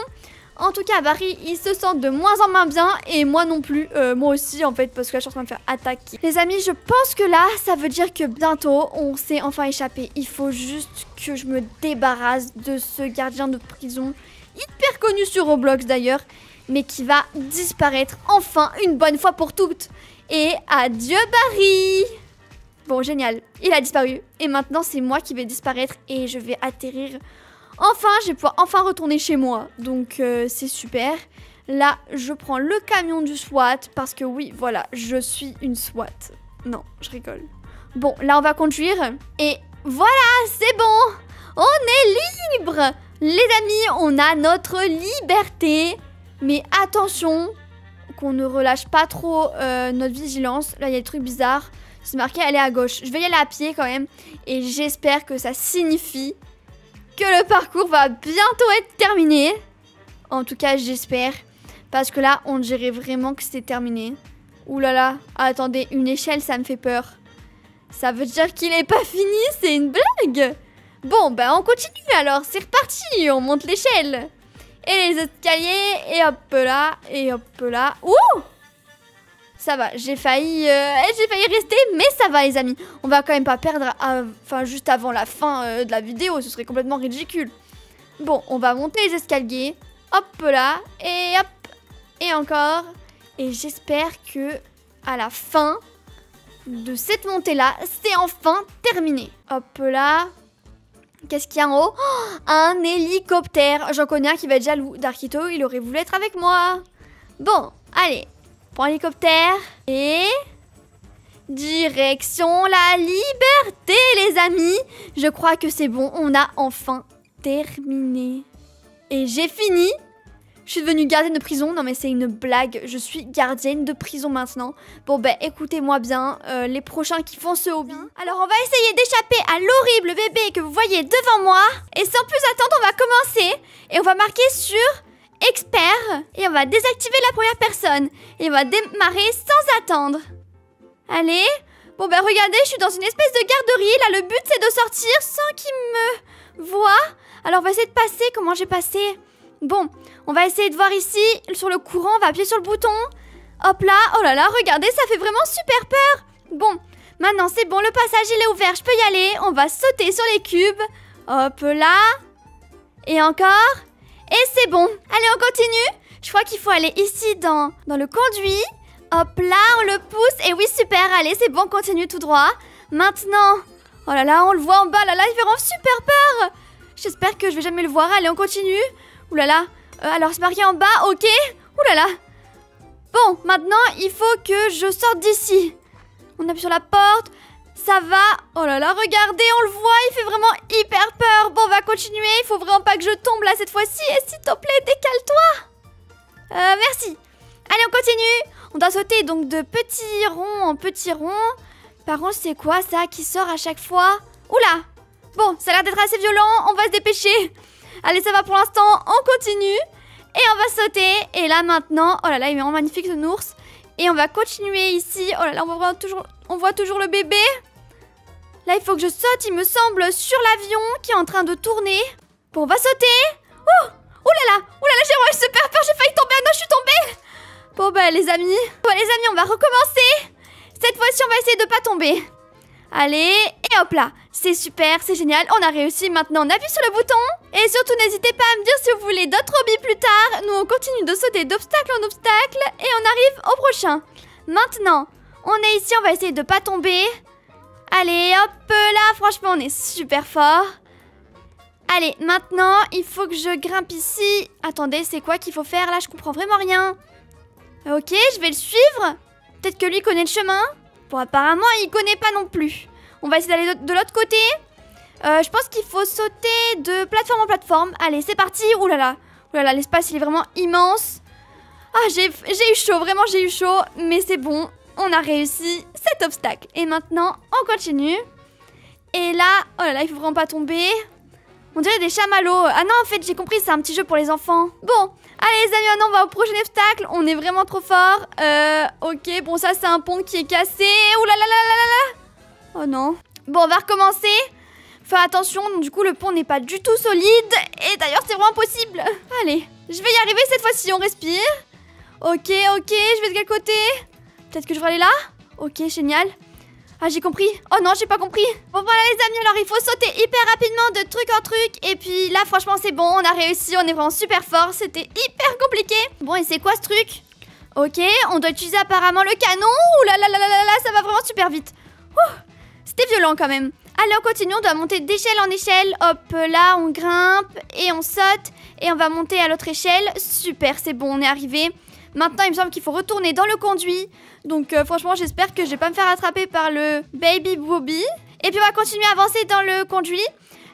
En tout cas, Barry, il se sent de moins en moins bien et moi non plus, moi aussi en fait, parce que là, je suis en train de me faire attaquer. Les amis, je pense que là, ça veut dire que bientôt, on s'est enfin échappé. Il faut juste que je me débarrasse de ce gardien de prison, hyper connu sur Roblox d'ailleurs, mais qui va disparaître enfin une bonne fois pour toutes. Et adieu Barry! Bon, génial, il a disparu. Et maintenant, c'est moi qui vais disparaître et je vais atterrir... Enfin, je vais pouvoir enfin retourner chez moi, donc c'est super. Là, je prends le camion du SWAT, parce que oui, voilà, je suis une SWAT. Non, je rigole. Bon, là, on va conduire, et voilà, c'est bon. On est libre. Les amis, on a notre liberté, mais attention qu'on ne relâche pas trop notre vigilance. Là, il y a des trucs bizarres. C'est marqué aller à gauche. Je vais y aller à pied quand même, et j'espère que ça signifie... que le parcours va bientôt être terminé. En tout cas, j'espère. Parce que là, on dirait vraiment que c'est terminé. Ouh là là. Attendez, une échelle, ça me fait peur. Ça veut dire qu'il n'est pas fini, c'est une blague. Bon, ben on continue alors. C'est reparti, on monte l'échelle. Et les escaliers, et hop là, et hop là. Ouh! Ça va, j'ai failli rester, mais ça va les amis. On va quand même pas perdre juste avant la fin de la vidéo, ce serait complètement ridicule. Bon, on va monter les escaliers. Hop là, et hop, et encore. Et j'espère que à la fin de cette montée-là, c'est enfin terminé. Hop là. Qu'est-ce qu'il y a en haut? Oh, un hélicoptère. J'en connais un qui va être jaloux. Darkito, il aurait voulu être avec moi. Bon, allez. Prends l'hélicoptère et direction la liberté les amis. Je crois que c'est bon, on a enfin terminé. Et j'ai fini. Je suis devenue gardienne de prison, non mais c'est une blague, je suis gardienne de prison maintenant. Bon ben écoutez-moi bien, les prochains qui font ce hobby. Alors on va essayer d'échapper à l'horrible bébé que vous voyez devant moi. Et sans plus attendre, on va commencer et on va marquer sur... expert, et on va désactiver la première personne. Et on va démarrer sans attendre. Allez. Bon ben regardez, je suis dans une espèce de garderie. Là le but c'est de sortir sans qu'il me voit. Alors on va essayer de passer, comment j'ai passé? Bon, on va essayer de voir ici. Sur le courant, on va appuyer sur le bouton. Hop là, oh là là, regardez, ça fait vraiment super peur. Bon, maintenant c'est bon, le passage il est ouvert, je peux y aller. On va sauter sur les cubes. Hop là. Et encore. Et c'est bon, allez on continue. Je crois qu'il faut aller ici dans le conduit. Hop là, on le pousse. Et oui super, allez c'est bon, continue tout droit. Maintenant, oh là là, on le voit en bas. Là là, il fait vraiment super peur. J'espère que je vais jamais le voir, allez on continue. Ouh là là, alors c'est marqué en bas, ok. Ouh là là. Bon, maintenant il faut que je sorte d'ici. On appuie sur la porte. Ça va, oh là là, regardez, on le voit, il fait vraiment hyper peur. Bon, on va continuer, il faut vraiment pas que je tombe là cette fois-ci. Et s'il te plaît, décale-toi. Merci. Allez, on continue. On doit sauter donc de petit rond en petit rond. Par contre, c'est quoi ça qui sort à chaque fois? Oula. Bon, ça a l'air d'être assez violent, on va se dépêcher. Allez, ça va pour l'instant, on continue. Et on va sauter, et là maintenant, oh là là, il est vraiment magnifique ce ours. Et on va continuer ici, oh là là, on voit toujours le bébé. Là, il faut que je saute, il me semble, sur l'avion qui est en train de tourner. Bon, on va sauter. Oh là là, j'ai super peur, j'ai failli tomber. Ah non, je suis tombée. Bon, bah, les amis, on va recommencer. Cette fois-ci, on va essayer de pas tomber. Allez, et hop là. C'est super, c'est génial, on a réussi. Maintenant, on appuie sur le bouton. Et surtout, n'hésitez pas à me dire si vous voulez d'autres hobbies plus tard. Nous, on continue de sauter d'obstacle en obstacle et on arrive au prochain. Maintenant, on est ici, on va essayer de pas tomber. Allez, hop là, franchement, on est super fort. Allez, maintenant, il faut que je grimpe ici. Attendez, c'est quoi qu'il faut faire là? Je comprends vraiment rien. Ok, je vais le suivre. Peut-être que lui connaît le chemin. Bon, apparemment, il connaît pas non plus. On va essayer d'aller de l'autre côté. Je pense qu'il faut sauter de plateforme en plateforme. Allez, c'est parti. Ouh là là, l'espace, il est vraiment immense. Ah, j'ai eu chaud, vraiment, j'ai eu chaud. Mais c'est bon, on a réussi cet obstacle. Et maintenant, on continue. Et là, oh là là, il faut vraiment pas tomber. On dirait des chamallows. Ah non, en fait, j'ai compris, c'est un petit jeu pour les enfants. Bon, allez les amis, maintenant on va au prochain obstacle. On est vraiment trop fort. Ok, bon, ça c'est un pont qui est cassé. Ouh là là. Oh non. Bon, on va recommencer. Fais attention, du coup, le pont n'est pas du tout solide. Et d'ailleurs, c'est vraiment impossible. Allez, je vais y arriver cette fois-ci, on respire. Ok, je vais de quel côté? Peut-être que je vais aller là? Ok, génial. Ah, j'ai compris. Oh non, j'ai pas compris. Bon, voilà les amis, alors il faut sauter hyper rapidement de truc en truc. Et puis là, franchement, c'est bon, on a réussi, on est vraiment super fort. C'était hyper compliqué. Bon, et c'est quoi ce truc? Ok, on doit utiliser apparemment le canon. Ouh là là, ça va vraiment super vite. C'était violent quand même. Allez, on continue, on doit monter d'échelle en échelle. Hop là, on grimpe et on saute. Et on va monter à l'autre échelle. Super, c'est bon, on est arrivé. Maintenant, il me semble qu'il faut retourner dans le conduit. Donc franchement, j'espère que je vais pas me faire attraper par le baby Bobby. Et puis on va continuer à avancer dans le conduit.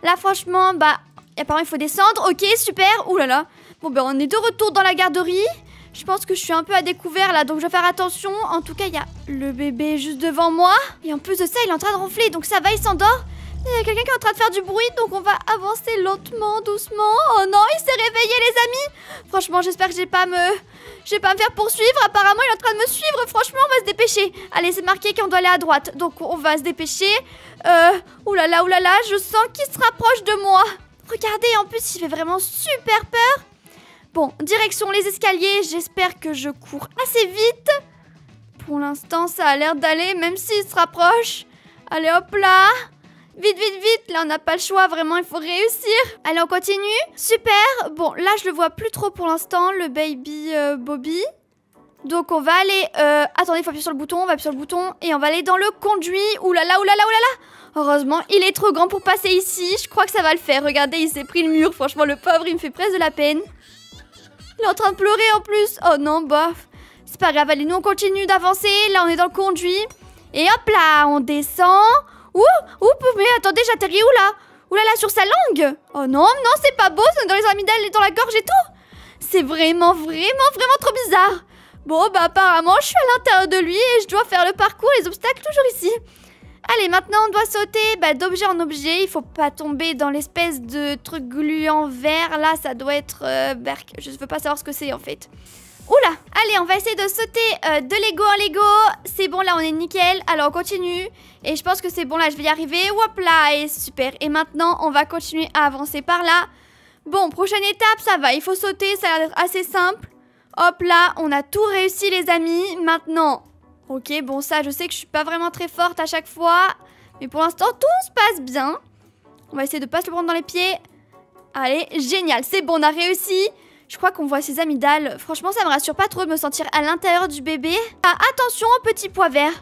Là franchement, bah apparemment il faut descendre. Ok, super. Ouh là là. Bon ben on est de retour dans la garderie. Je pense que je suis un peu à découvert là, donc je vais faire attention. En tout cas, il y a le bébé juste devant moi. Et en plus de ça, il est en train de ronfler. Donc ça va, il s'endort. Il y a quelqu'un qui est en train de faire du bruit, donc on va avancer lentement, doucement. Oh non, il s'est réveillé les amis. Franchement, j'espère que je vais pas me faire poursuivre. Apparemment, il est en train de me suivre. Franchement, on va se dépêcher. Allez, c'est marqué qu'on doit aller à droite, donc on va se dépêcher. Ouh là là, je sens qu'il se rapproche de moi. Regardez, en plus, il fait vraiment super peur. Bon, direction les escaliers. J'espère que je cours assez vite. Pour l'instant, ça a l'air d'aller, même s'il se rapproche. Allez, hop là. Vite, là on n'a pas le choix, vraiment il faut réussir. Allez, on continue, super. Bon, là je le vois plus trop pour l'instant, le baby Bobby. Donc on va aller, attendez, il faut appuyer sur le bouton, on va appuyer sur le bouton. Et on va aller dans le conduit, ouh là là. Heureusement, il est trop grand pour passer ici, je crois que ça va le faire. Regardez, il s'est pris le mur, franchement le pauvre, il me fait presque de la peine. Il est en train de pleurer en plus, oh non, bof. C'est pas grave, allez, nous on continue d'avancer, là on est dans le conduit. Et hop là, on descend. Ouh, mais attendez, j'atterris où là? Ouh là, sur sa langue. Oh non, c'est pas beau, c'est dans les amygdales et dans la gorge et tout. C'est vraiment trop bizarre. Bon, bah apparemment, je suis à l'intérieur de lui et je dois faire le parcours, les obstacles, toujours ici. Allez, maintenant, on doit sauter d'objet en objet. Il faut pas tomber dans l'espèce de truc gluant vert. Là, ça doit être... je veux pas savoir ce que c'est en fait. Oula! Allez, on va essayer de sauter de Lego en Lego. C'est bon, là, on est nickel. Alors, on continue. Et je pense que c'est bon, là, je vais y arriver. Hop là, et super. Et maintenant, on va continuer à avancer par là. Bon, prochaine étape, ça va. Il faut sauter, ça a l'air assez simple. Hop là, on a tout réussi, les amis. Maintenant, ok, bon, ça, je sais que je suis pas vraiment très forte à chaque fois. Mais pour l'instant, tout se passe bien. On va essayer de pas se le prendre dans les pieds. Allez, génial, c'est bon, on a réussi. Je crois qu'on voit ses amygdales. Franchement, ça me rassure pas trop de me sentir à l'intérieur du bébé. Ah, attention aux petits pois verts.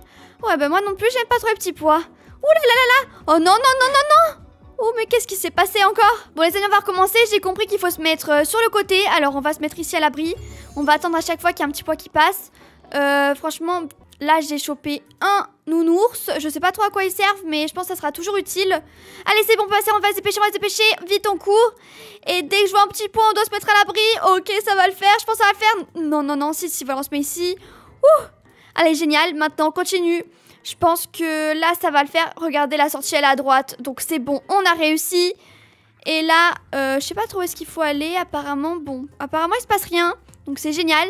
Ouais, bah moi non plus, j'aime pas trop les petits pois. Ouh là là. Oh non. Oh, mais qu'est-ce qui s'est passé encore? Bon, les amis, on va recommencer. J'ai compris qu'il faut se mettre sur le côté. Alors, on va se mettre ici à l'abri. On va attendre à chaque fois qu'il y a un petit pois qui passe. Franchement, là, j'ai chopé un nounours. Je sais pas trop à quoi ils servent, mais je pense que ça sera toujours utile. Allez, c'est bon, on va se dépêcher, Vite, on court. Et dès que je vois un petit point, on doit se mettre à l'abri. Ok, ça va le faire, je pense que ça va le faire. Non, si, voilà, on se met ici. Ouh. Allez, génial, maintenant, on continue. Je pense que là, ça va le faire. Regardez, la sortie, elle est à droite. Donc, c'est bon, on a réussi. Et là, je sais pas trop où est-ce qu'il faut aller. Apparemment, bon, apparemment, il se passe rien. Donc, c'est génial.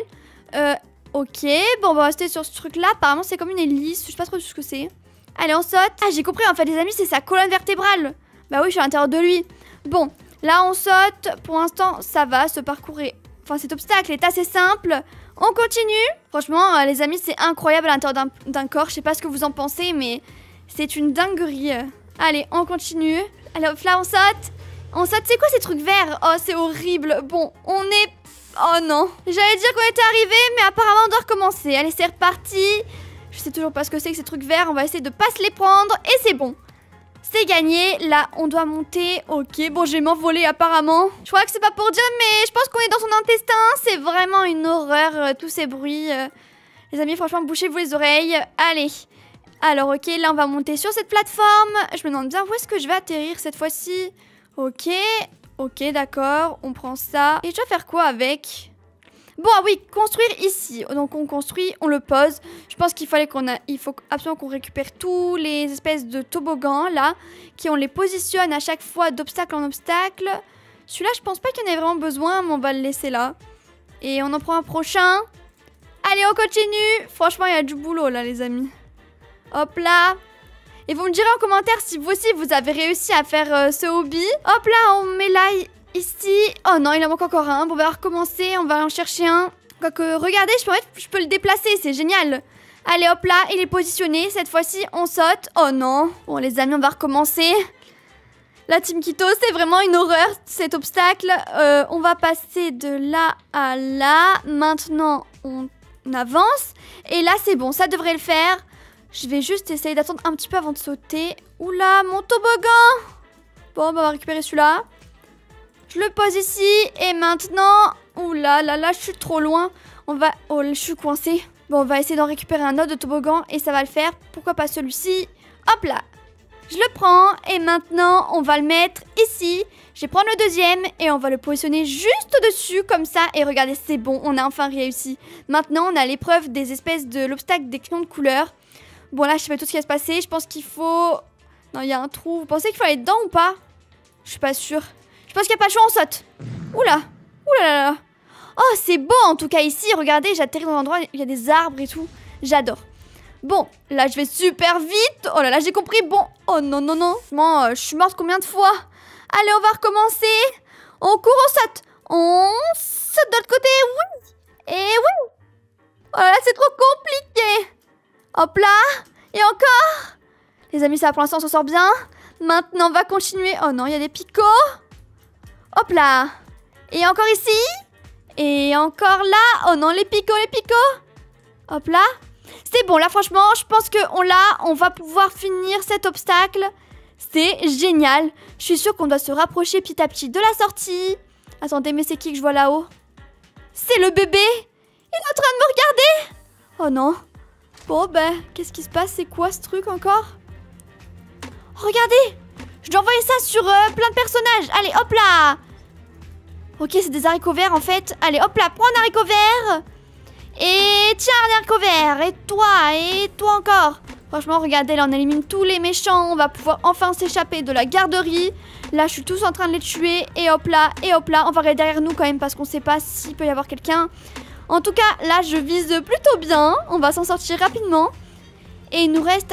Ok, bon, on va rester sur ce truc-là. Apparemment, c'est comme une hélice. Je sais pas trop ce que c'est. Allez, on saute. Ah, j'ai compris, en fait, les amis, c'est sa colonne vertébrale. Bah oui, je suis à l'intérieur de lui. Bon, là, on saute. Pour l'instant, ça va, ce parcours est... Enfin, cet obstacle est assez simple. On continue. Franchement, les amis, c'est incroyable à l'intérieur d'un corps. Je sais pas ce que vous en pensez, mais c'est une dinguerie. Allez, on continue. Alors, là, on saute. On saute. C'est quoi ces trucs verts? Oh, c'est horrible. Bon, on est... Oh non. J'allais dire qu'on était arrivé, mais apparemment, on doit recommencer. Allez, c'est reparti. Je sais toujours pas ce que c'est que ces trucs verts. On va essayer de pas se les prendre. Et c'est bon. C'est gagné. Là, on doit monter. Ok, bon, je vais m'envoler apparemment. Je crois que c'est pas pour dire, mais je pense qu'on est dans son intestin. C'est vraiment une horreur, tous ces bruits. Les amis, franchement, bouchez-vous les oreilles. Allez. Alors, ok, là, on va monter sur cette plateforme. Je me demande bien où est-ce que je vais atterrir cette fois-ci. Ok. Ok, d'accord. On prend ça. Et je dois faire quoi avec ? Bon, ah oui, construire ici. Donc, on construit, on le pose. Je pense qu'il fallait il faut absolument qu'on récupère tous les espèces de toboggans, là, qui on les positionne à chaque fois d'obstacle en obstacle. Celui-là, je pense pas qu'il y en ait vraiment besoin, mais on va le laisser là. Et on en prend un prochain. Allez, on continue. Franchement, il y a du boulot, là, les amis. Hop là. Et vous me direz en commentaire si vous aussi, vous avez réussi à faire ce hobby. Hop là, on met là... Ici, oh non, il en manque encore un. Bon, on va recommencer, on va en chercher un. Quoique, regardez, je peux le déplacer, c'est génial. Allez, hop là, il est positionné. Cette fois-ci, on saute. Oh non. Bon, les amis, on va recommencer. La Teamkito, c'est vraiment une horreur, cet obstacle. On va passer de là à là. Maintenant, on avance. Et là, c'est bon, ça devrait le faire. Je vais juste essayer d'attendre un petit peu avant de sauter. Oula, mon toboggan. Bon, bah, on va récupérer celui-là. Je le pose ici et maintenant... Ouh là là là, je suis trop loin. On va... Oh, je suis coincée. Bon, on va essayer d'en récupérer un autre de toboggan et ça va le faire. Pourquoi pas celui-ci? Hop là. Je le prends et maintenant, on va le mettre ici. Je vais prendre le deuxième et on va le positionner juste au-dessus comme ça. Et regardez, c'est bon, on a enfin réussi. Maintenant, on a l'épreuve des espèces de l'obstacle des crayons de couleur. Bon là, je sais pas tout ce qui va se passer. Je pense qu'il faut... Non, il y a un trou. Vous pensez qu'il faut aller dedans ou pas? Je suis pas sûre. Je pense qu'il n'y a pas de choix, on saute. Oula, oula là. Oh, c'est beau en tout cas ici. Regardez, j'atterris dans un endroit, il y a des arbres et tout. J'adore. Bon, là, je vais super vite. Oh là là, j'ai compris. Bon, oh non, non, non. Bon, je suis morte combien de fois? Allez, on va recommencer. On court, on saute. On saute de l'autre côté. Oui. Et oui. Oh là là, c'est trop compliqué. Hop là. Et encore. Les amis, ça pour l'instant, on s'en sort bien. Maintenant, on va continuer. Oh non, il y a des picots. Hop là. Et encore ici. Et encore là. Oh non, les picots, les picots. Hop là. C'est bon, là, franchement, je pense qu'on l'a. On va pouvoir finir cet obstacle. C'est génial. Je suis sûre qu'on doit se rapprocher petit à petit de la sortie. Attendez, mais c'est qui que je vois là-haut? C'est le bébé. Il est en train de me regarder. Oh non. Bon, ben, qu'est-ce qui se passe? C'est quoi ce truc encore? Regardez. Je dois envoyer ça sur plein de personnages. Allez, hop là. Ok, c'est des haricots verts en fait. Allez, hop là, prends un haricot vert. Et tiens, un haricot vert. Et toi encore. Franchement, regardez, là, on élimine tous les méchants. On va pouvoir enfin s'échapper de la garderie. Là, je suis tous en train de les tuer. Et hop là, on va regarder derrière nous quand même parce qu'on sait pas s'il peut y avoir quelqu'un. En tout cas, là, je vise plutôt bien. On va s'en sortir rapidement. Et il nous reste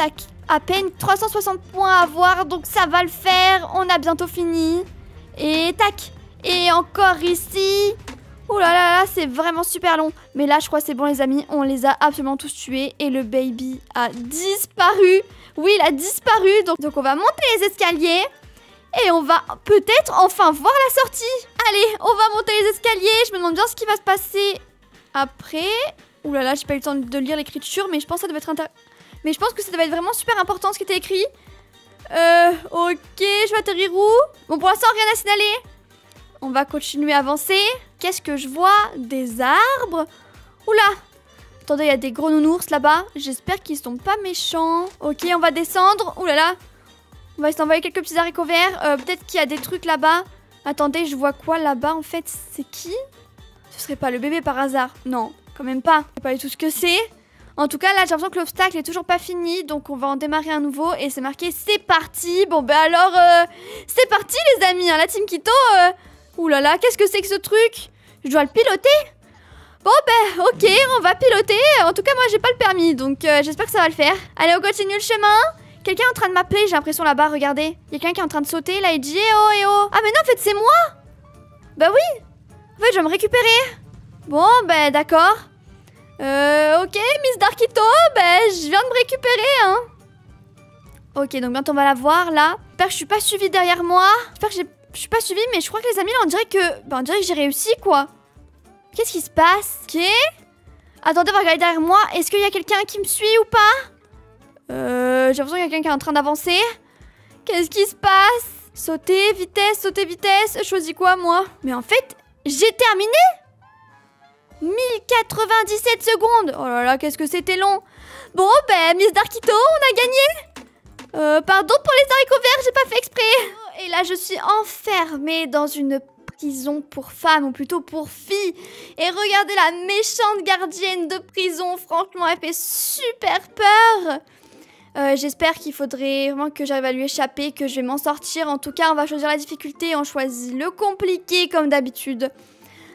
à peine 360 points à avoir, donc ça va le faire. On a bientôt fini. Et tac. Et encore ici. Oh là là là, c'est vraiment super long. Mais là, je crois que c'est bon, les amis. On les a absolument tous tués. Et le baby a disparu. Oui, il a disparu. Donc on va monter les escaliers. Et on va peut-être enfin voir la sortie. Allez, on va monter les escaliers. Je me demande bien ce qui va se passer après. Oh là là, j'ai pas eu le temps de lire l'écriture, mais je pense que ça devait être intéressant. Mais je pense que ça devait être vraiment super important ce qui était écrit. Ok, je vais atterrir où? Bon, pour l'instant, rien à signaler. On va continuer à avancer. Qu'est-ce que je vois? Des arbres. Oula! Attendez, il y a des gros nounours là-bas. J'espère qu'ils sont pas méchants. Ok, on va descendre. Oula là! On va s'envoyer quelques petits haricots verts. Peut-être qu'il y a des trucs là-bas. Attendez, je vois quoi là-bas en fait? C'est qui? Ce serait pas le bébé par hasard? Non, quand même pas. Je sais pas du tout ce que c'est. En tout cas, là, j'ai l'impression que l'obstacle est toujours pas fini. Donc, on va en démarrer un nouveau. Et c'est marqué, c'est parti. Bon, ben alors, c'est parti, les amis. Hein, la Teamkito. Ouh là là, qu'est-ce que c'est que ce truc? Je dois le piloter? Bon, ben, ok, on va piloter. En tout cas, moi, j'ai pas le permis. Donc, j'espère que ça va le faire. Allez, on continue le chemin. Quelqu'un est en train de m'appeler, j'ai l'impression là-bas, regardez. Il y a quelqu'un qui est en train de sauter, là il dit eh oh, eh oh. Ah mais non, en fait c'est moi. Bah oui. En fait je vais me récupérer. Bon, bah d'accord. Ok, MissDarkito, bah je viens de me récupérer, hein. Ok, donc bientôt on va la voir là. J'espère que je suis pas suivie derrière moi. J'espère que je suis pas suivie, mais je crois que les amis là on dirait que j'ai réussi quoi. Qu'est-ce qui se passe? Ok. Attendez, on va regarder derrière moi. Est-ce qu'il y a quelqu'un qui me suit ou pas? J'ai l'impression qu'il y a quelqu'un qui est en train d'avancer. Qu'est-ce qui se passe? Sauter, vitesse, sauter, vitesse. Je choisis quoi moi? Mais en fait, j'ai terminé 1097 secondes. Oh là là, qu'est-ce que c'était long. Bon, ben, MissDarkito, on a gagné. Pardon pour les haricots verts, j'ai pas fait exprès. Et là, je suis enfermée dans une prison pour femmes, ou plutôt pour filles. Et regardez la méchante gardienne de prison. Franchement, elle fait super peur. J'espère qu'il faudrait vraiment que j'arrive à lui échapper, que je vais m'en sortir. En tout cas, on va choisir la difficulté. On choisit le compliqué, comme d'habitude.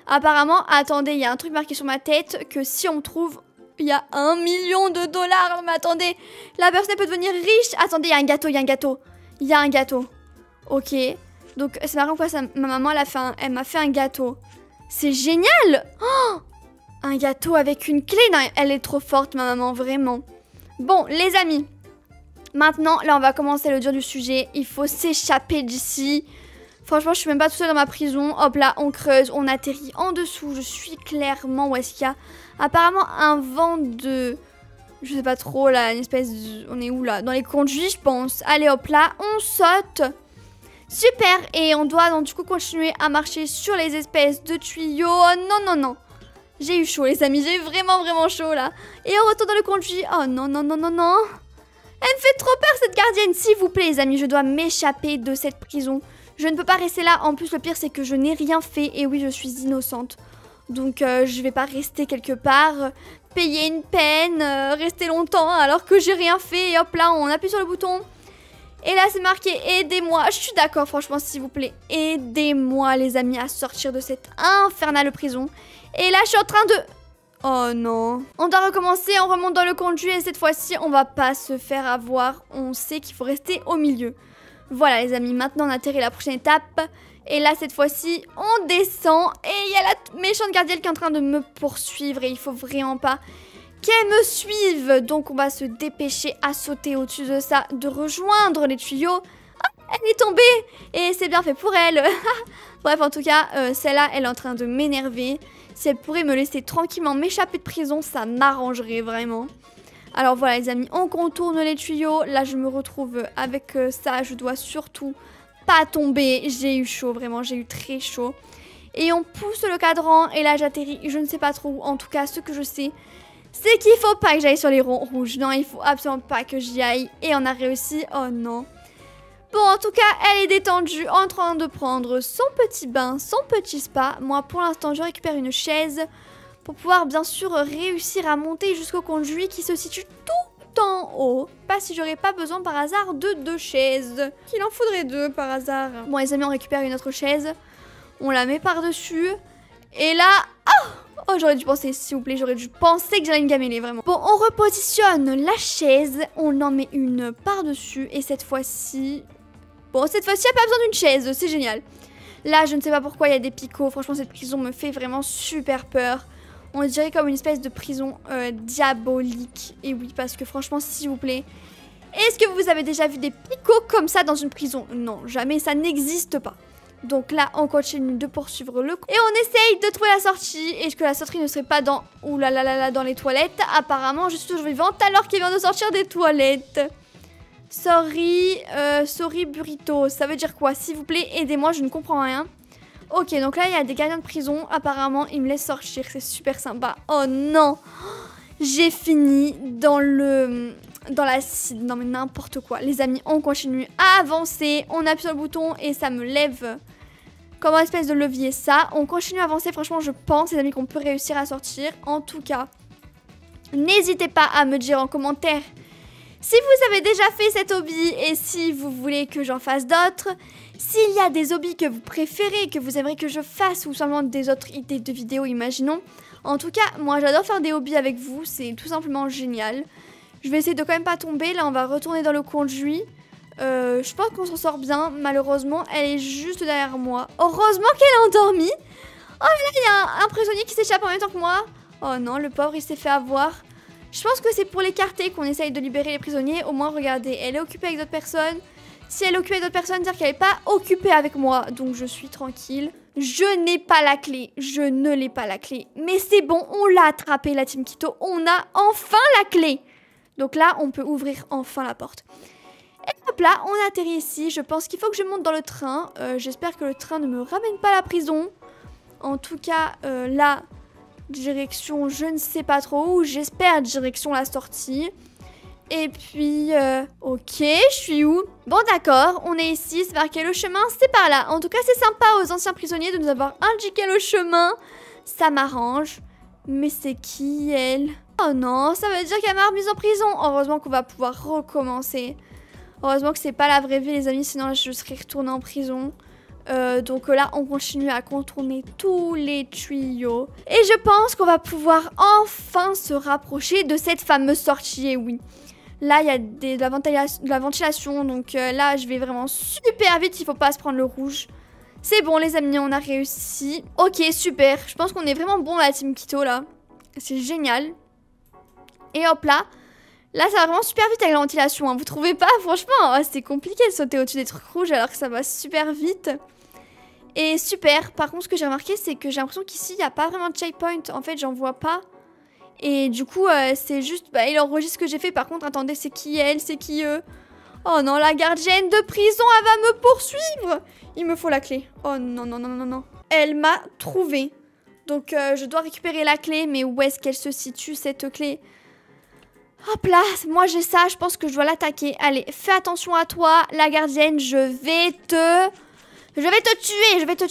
Apparemment, attendez, il y a un truc marqué sur ma tête que si on trouve, il y a 1 million de dollars. Mais attendez, la personne peut devenir riche. Attendez, il y a un gâteau, Ok, donc c'est marrant quoi, ça, ma maman, elle m'a fait un gâteau. C'est génial. Oh, un gâteau avec une clé. Non, elle est trop forte, ma maman, vraiment. Bon, les amis, maintenant, là, on va commencer le dur du sujet. Il faut s'échapper d'ici. Franchement, je suis même pas toute seule dans ma prison. Hop là, on creuse, on atterrit en dessous. Je suis clairement... Où est-ce qu'il y a apparemment un vent de... Je sais pas trop, là, une espèce de... On est où, là? Dans les conduits, je pense. Allez, hop là, on saute. Super, et on doit donc du coup continuer à marcher sur les espèces de tuyaux. Oh non, non, non. J'ai eu chaud, les amis, j'ai eu vraiment, vraiment chaud, là. Et on retourne dans le conduit. Oh non, non, non, non, non. Elle me fait trop peur, cette gardienne. S'il vous plaît, les amis, je dois m'échapper de cette prison. Je ne peux pas rester là. En plus, le pire, c'est que je n'ai rien fait. Et oui, je suis innocente. Donc, je vais pas rester quelque part, payer une peine, rester longtemps alors que j'ai rien fait. Et hop là, on appuie sur le bouton. Et là, c'est marqué « Aidez-moi ». Je suis d'accord, franchement, s'il vous plaît. Aidez-moi, les amis, à sortir de cette infernale prison. Et là, je suis en train de... Oh non. On doit recommencer, on remonte dans le conduit. Et cette fois-ci, on va pas se faire avoir. On sait qu'il faut rester au milieu. Voilà les amis, maintenant on atterrit à la prochaine étape. Et là cette fois-ci, on descend. Et il y a la méchante gardienne qui est en train de me poursuivre. Et il faut vraiment pas qu'elle me suive. Donc on va se dépêcher à sauter au-dessus de ça, de rejoindre les tuyaux. Ah, elle est tombée. Et c'est bien fait pour elle. Bref, en tout cas, celle-là, elle est en train de m'énerver. Si elle pourrait me laisser tranquillement m'échapper de prison, ça m'arrangerait vraiment. Alors voilà les amis, on contourne les tuyaux. Là je me retrouve avec ça, je dois surtout pas tomber. J'ai eu chaud, vraiment, j'ai eu très chaud. Et on pousse le cadran et là j'atterris, je ne sais pas trop où. En tout cas, ce que je sais, c'est qu'il faut pas que j'aille sur les ronds rouges. Non, il faut absolument pas que j'y aille. Et on a réussi, oh non. Bon, en tout cas, elle est détendue, en train de prendre son petit bain, son petit spa. Moi pour l'instant, je récupère une chaise pour pouvoir bien sûr réussir à monter jusqu'au conduit qui se situe tout en haut. Pas si j'aurais pas besoin par hasard de 2 chaises. Qu'il en faudrait 2 par hasard. Bon les amis, on récupère une autre chaise. On la met par-dessus. Et là... Oh, oh j'aurais dû penser, s'il vous plaît, j'aurais dû penser que j'allais me gameler, vraiment. Bon, on repositionne la chaise. On en met une par-dessus. Et cette fois-ci... Bon, cette fois-ci, il n'y a pas besoin d'une chaise. C'est génial. Là, je ne sais pas pourquoi il y a des picots. Franchement, cette prison me fait vraiment super peur. On dirait comme une espèce de prison diabolique. Et oui, parce que franchement, s'il vous plaît, est-ce que vous avez déjà vu des picots comme ça dans une prison? Non, jamais, ça n'existe pas. Donc là, on continue de poursuivre le coup. Et on essaye de trouver la sortie. Est-ce que la sortie ne serait pas dans... Ouh là là là là, dans les toilettes. Apparemment, je suis toujours vivante alors qu'il vient de sortir des toilettes. Sorry, sorry burrito. Ça veut dire quoi? S'il vous plaît, aidez-moi, je ne comprends rien. Ok, donc là, il y a des gardiens de prison. Apparemment, ils me laissent sortir. C'est super sympa. Oh non! J'ai fini dans le... Dans l'acide. Non mais n'importe quoi. Les amis, on continue à avancer. On appuie sur le bouton et ça me lève comme une espèce de levier, ça. On continue à avancer. Franchement, je pense, les amis, qu'on peut réussir à sortir. En tout cas, n'hésitez pas à me dire en commentaire si vous avez déjà fait cet hobby et si vous voulez que j'en fasse d'autres. S'il y a des hobbies que vous préférez, que vous aimeriez que je fasse, ou simplement des autres idées de vidéos, imaginons. En tout cas, moi j'adore faire des hobbies avec vous, c'est tout simplement génial. Je vais essayer de quand même pas tomber. Là, on va retourner dans le conduit. Je pense qu'on s'en sort bien. Malheureusement, elle est juste derrière moi. Heureusement qu'elle est endormie. Oh là là, il y a un prisonnier qui s'échappe en même temps que moi. Oh non, le pauvre, il s'est fait avoir. Je pense que c'est pour l'écarter qu'on essaye de libérer les prisonniers. Au moins, regardez, elle est occupée avec d'autres personnes. Si elle est occupée avec d'autres personnes, c'est-à-dire qu'elle n'est pas occupée avec moi. Donc, je suis tranquille. Je n'ai pas la clé. Je ne l'ai pas la clé. Mais c'est bon, on l'a attrapée, la Teamkito. On a enfin la clé. Donc là, on peut ouvrir enfin la porte. Et hop là, on atterrit ici. Je pense qu'il faut que je monte dans le train. J'espère que le train ne me ramène pas à la prison. En tout cas, là, direction, je ne sais pas trop où. J'espère direction la sortie. Et puis, ok, je suis où? Bon d'accord, on est ici, c'est marqué le chemin, c'est par là. En tout cas, c'est sympa aux anciens prisonniers de nous avoir indiqué le chemin. Ça m'arrange. Mais c'est qui, elle? Oh non, ça veut dire qu'elle m'a remise en prison. Heureusement qu'on va pouvoir recommencer. Heureusement que c'est pas la vraie vie, les amis, sinon je serais retournée en prison. Donc là, on continue à contourner tous les tuyaux. Et je pense qu'on va pouvoir enfin se rapprocher de cette fameuse sortie, et oui. Là, il y a de la ventilation, donc là, je vais vraiment super vite, il faut pas se prendre le rouge. C'est bon, les amis, on a réussi. Ok, super, je pense qu'on est vraiment bon à la Teamkito, là. C'est génial. Et hop là. Là, ça va vraiment super vite avec la ventilation, hein. Vous trouvez pas? Franchement, c'est compliqué de sauter au-dessus des trucs rouges alors que ça va super vite. Et super. Par contre, ce que j'ai remarqué, c'est que j'ai l'impression qu'ici, il n'y a pas vraiment de checkpoint. En fait, j'en vois pas. Et du coup, c'est juste... Bah, il enregistre ce que j'ai fait. Par contre, attendez, c'est qui elle? C'est qui eux? Oh non, la gardienne de prison, elle va me poursuivre. Il me faut la clé. Oh non, non, non, non, non. Elle m'a trouvée. Donc, je dois récupérer la clé. Mais où est-ce qu'elle se situe, cette clé? Hop là, moi j'ai ça, je pense que je dois l'attaquer. Allez, fais attention à toi, la gardienne, je vais te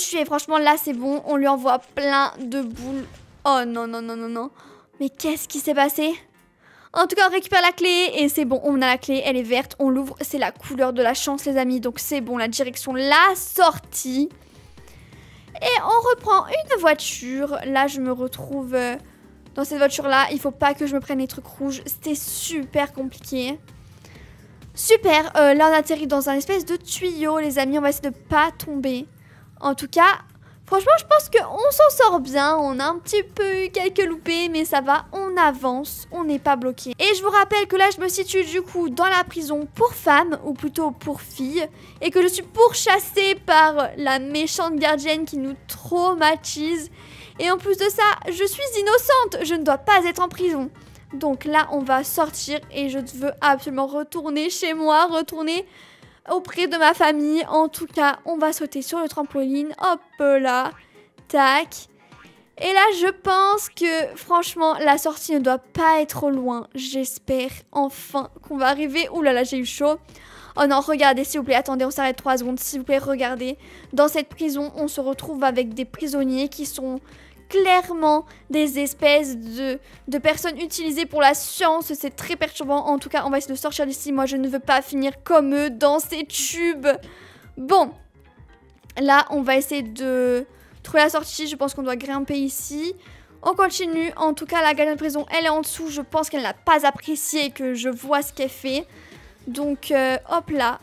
tuer. Franchement, là, c'est bon, on lui envoie plein de boules. Oh non, non, non, non, non. Mais qu'est-ce qui s'est passé? En tout cas, on récupère la clé et c'est bon, on a la clé, elle est verte, on l'ouvre. C'est la couleur de la chance, les amis, donc c'est bon, la direction, la sortie. Et on reprend une voiture. Là, je me retrouve... Dans cette voiture-là, il faut pas que je me prenne les trucs rouges. C'était super compliqué. Super. Là, on atterrit dans un espèce de tuyau, les amis. On va essayer de pas tomber. En tout cas, franchement, je pense qu'on s'en sort bien. On a un petit peu eu quelques loupés, mais ça va. On avance. On n'est pas bloqué. Et je vous rappelle que là, je me situe du coup dans la prison pour femmes, ou plutôt pour filles. Et que je suis pourchassée par la méchante gardienne qui nous traumatise. Et en plus de ça, je suis innocente, je ne dois pas être en prison. Donc là, on va sortir et je veux absolument retourner chez moi, retourner auprès de ma famille. En tout cas, on va sauter sur le trampoline, hop là, tac. Et là, je pense que franchement, la sortie ne doit pas être loin. J'espère enfin qu'on va arriver. Ouh là là, j'ai eu chaud. Oh non, regardez, s'il vous plaît, attendez, on s'arrête 3 secondes, s'il vous plaît, regardez. Dans cette prison, on se retrouve avec des prisonniers qui sont clairement des espèces de personnes utilisées pour la science. C'est très perturbant. En tout cas, on va essayer de sortir d'ici. Moi, je ne veux pas finir comme eux dans ces tubes. Bon, là, on va essayer de trouver la sortie. Je pense qu'on doit grimper ici. On continue. En tout cas, la gardienne de prison, elle est en dessous. Je pense qu'elle n'a pas apprécié que je vois ce qu'elle fait. Donc, hop là,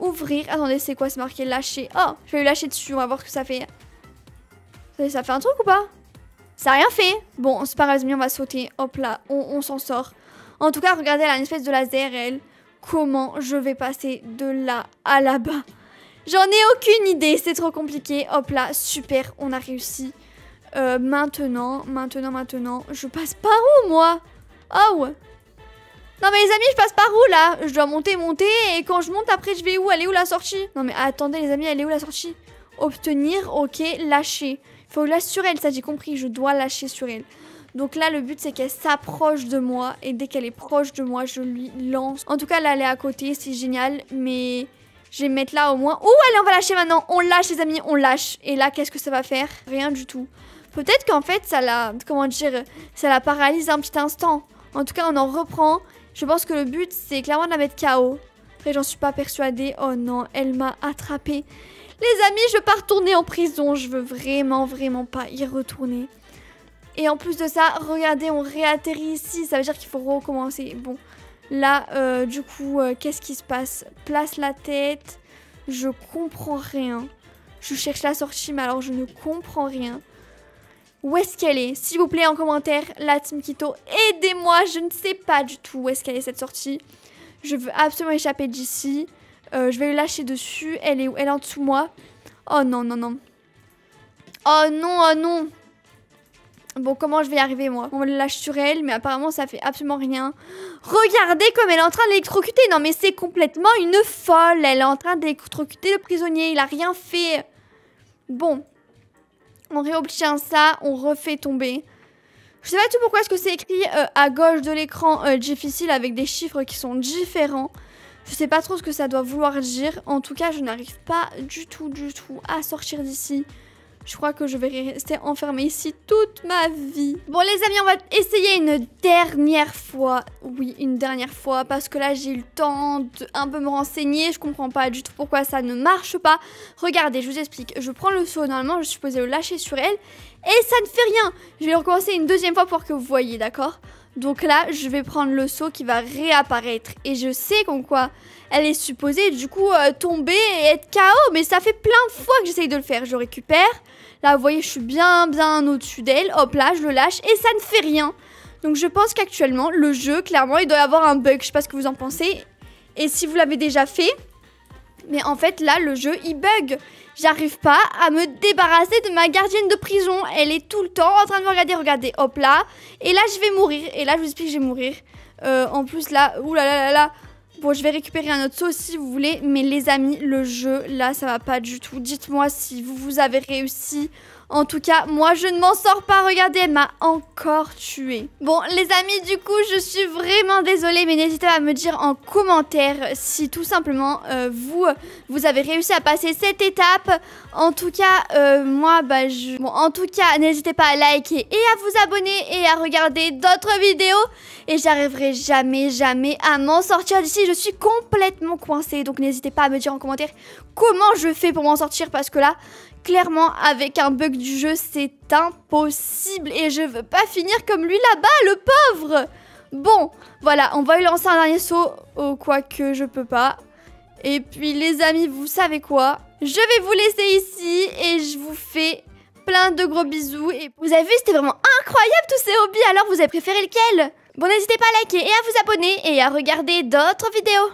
ouvrir, attendez, c'est quoi ce marqué? Lâcher, oh, je vais lui lâcher dessus, on va voir ce que ça fait. Ça fait un truc ou pas? Ça a rien fait. Bon, c'est pas grave, on va sauter, hop là, on s'en sort. En tout cas, regardez, elle a une espèce de laser, elle. Comment je vais passer de là à là-bas? J'en ai aucune idée, c'est trop compliqué. Hop là, super, on a réussi. Maintenant, je passe par où, moi? Oh! Non mais les amis, je passe par où là? Je dois monter et quand je monte après je vais où? Elle est où la sortie? Non mais attendez les amis, elle est où la sortie? Obtenir, ok, lâcher. Il faut que je lâche sur elle, ça j'ai compris, je dois lâcher sur elle. Donc là le but c'est qu'elle s'approche de moi et dès qu'elle est proche de moi je lui lance. En tout cas là elle est à côté, c'est génial mais je vais me mettre là au moins. Oh allez on va lâcher maintenant, on lâche les amis, on lâche. Et là qu'est-ce que ça va faire? Rien du tout. Peut-être qu'en fait ça la, comment dire, ça la paralyse un petit instant. En tout cas on en reprend. Je pense que le but, c'est clairement de la mettre KO. Après, j'en suis pas persuadée. Oh non, elle m'a attrapée. Les amis, je veux pas retourner en prison. Je veux vraiment, vraiment pas y retourner. Et en plus de ça, regardez, on réatterrit ici. Ça veut dire qu'il faut recommencer. Bon, Là, du coup, qu'est-ce qui se passe? Place la tête. Je comprends rien. Je cherche la sortie, mais alors je ne comprends rien. Où est-ce qu'elle est? S'il vous plaît, en commentaire, la Teamkito, aidez-moi. Je ne sais pas du tout où est-ce qu'elle est, cette sortie. Je veux absolument échapper d'ici. Je vais le lâcher dessus. Elle est où? Elle est en dessous de moi. Oh non, non, non. Oh non, oh non. Bon, comment je vais y arriver, moi? On le lâche sur elle, mais apparemment, ça fait absolument rien. Regardez comme elle est en train d'électrocuter. Non, mais c'est complètement une folle. Elle est en train d'électrocuter le prisonnier. Il a rien fait. Bon. On réobtient ça. On refait tomber. Je sais pas tout pourquoi est-ce que c'est écrit à gauche de l'écran difficile avec des chiffres qui sont différents. Je sais pas trop ce que ça doit vouloir dire. En tout cas, je n'arrive pas du tout à sortir d'ici. Je crois que je vais rester enfermée ici toute ma vie. Bon les amis, on va essayer une dernière fois. Oui, une dernière fois. Parce que là, j'ai eu le temps de un peu me renseigner. Je comprends pas du tout pourquoi ça ne marche pas. Regardez, je vous explique. Je prends le seau. Normalement, je suis supposée le lâcher sur elle. Et ça ne fait rien. Je vais le recommencer une deuxième fois pour que vous voyez, d'accord? Donc là, je vais prendre le seau qui va réapparaître. Et je sais qu'en quoi elle est supposée du coup tomber et être KO. Mais ça fait plein de fois que j'essaye de le faire. Je récupère. Là, vous voyez, je suis bien au-dessus d'elle. Hop là, je le lâche et ça ne fait rien. Donc je pense qu'actuellement, le jeu, clairement, il doit y avoir un bug. Je sais pas ce que vous en pensez. Et si vous l'avez déjà fait. Mais en fait, là, le jeu, il bug. J'arrive pas à me débarrasser de ma gardienne de prison. Elle est tout le temps en train de me regarder. Regardez, hop là. Et là, je vais mourir. Et là, je vous explique que je vais mourir. En plus, là, oulala. Bon, je vais récupérer un autre saut si vous voulez. Mais les amis, le jeu, là, ça va pas du tout. Dites-moi si vous avez réussi. En tout cas, moi, je ne m'en sors pas. Regardez, elle m'a encore tuée. Bon, les amis, du coup, je suis vraiment désolée. Mais n'hésitez pas à me dire en commentaire si tout simplement vous avez réussi à passer cette étape. En tout cas, moi, bah, je... Bon, en tout cas, n'hésitez pas à liker et à vous abonner et à regarder d'autres vidéos. Et j'arriverai jamais à m'en sortir d'ici. Je suis complètement coincée. Donc, n'hésitez pas à me dire en commentaire comment je fais pour m'en sortir. Parce que là... Clairement, avec un bug du jeu, c'est impossible. Et je veux pas finir comme lui là-bas, le pauvre. Bon, voilà, on va lui lancer un dernier saut. Oh, quoique, je peux pas. Et puis, les amis, vous savez quoi? Je vais vous laisser ici et je vous fais plein de gros bisous. Et vous avez vu, c'était vraiment incroyable tous ces hobbies. Alors, vous avez préféré lequel? Bon, n'hésitez pas à liker et à vous abonner et à regarder d'autres vidéos.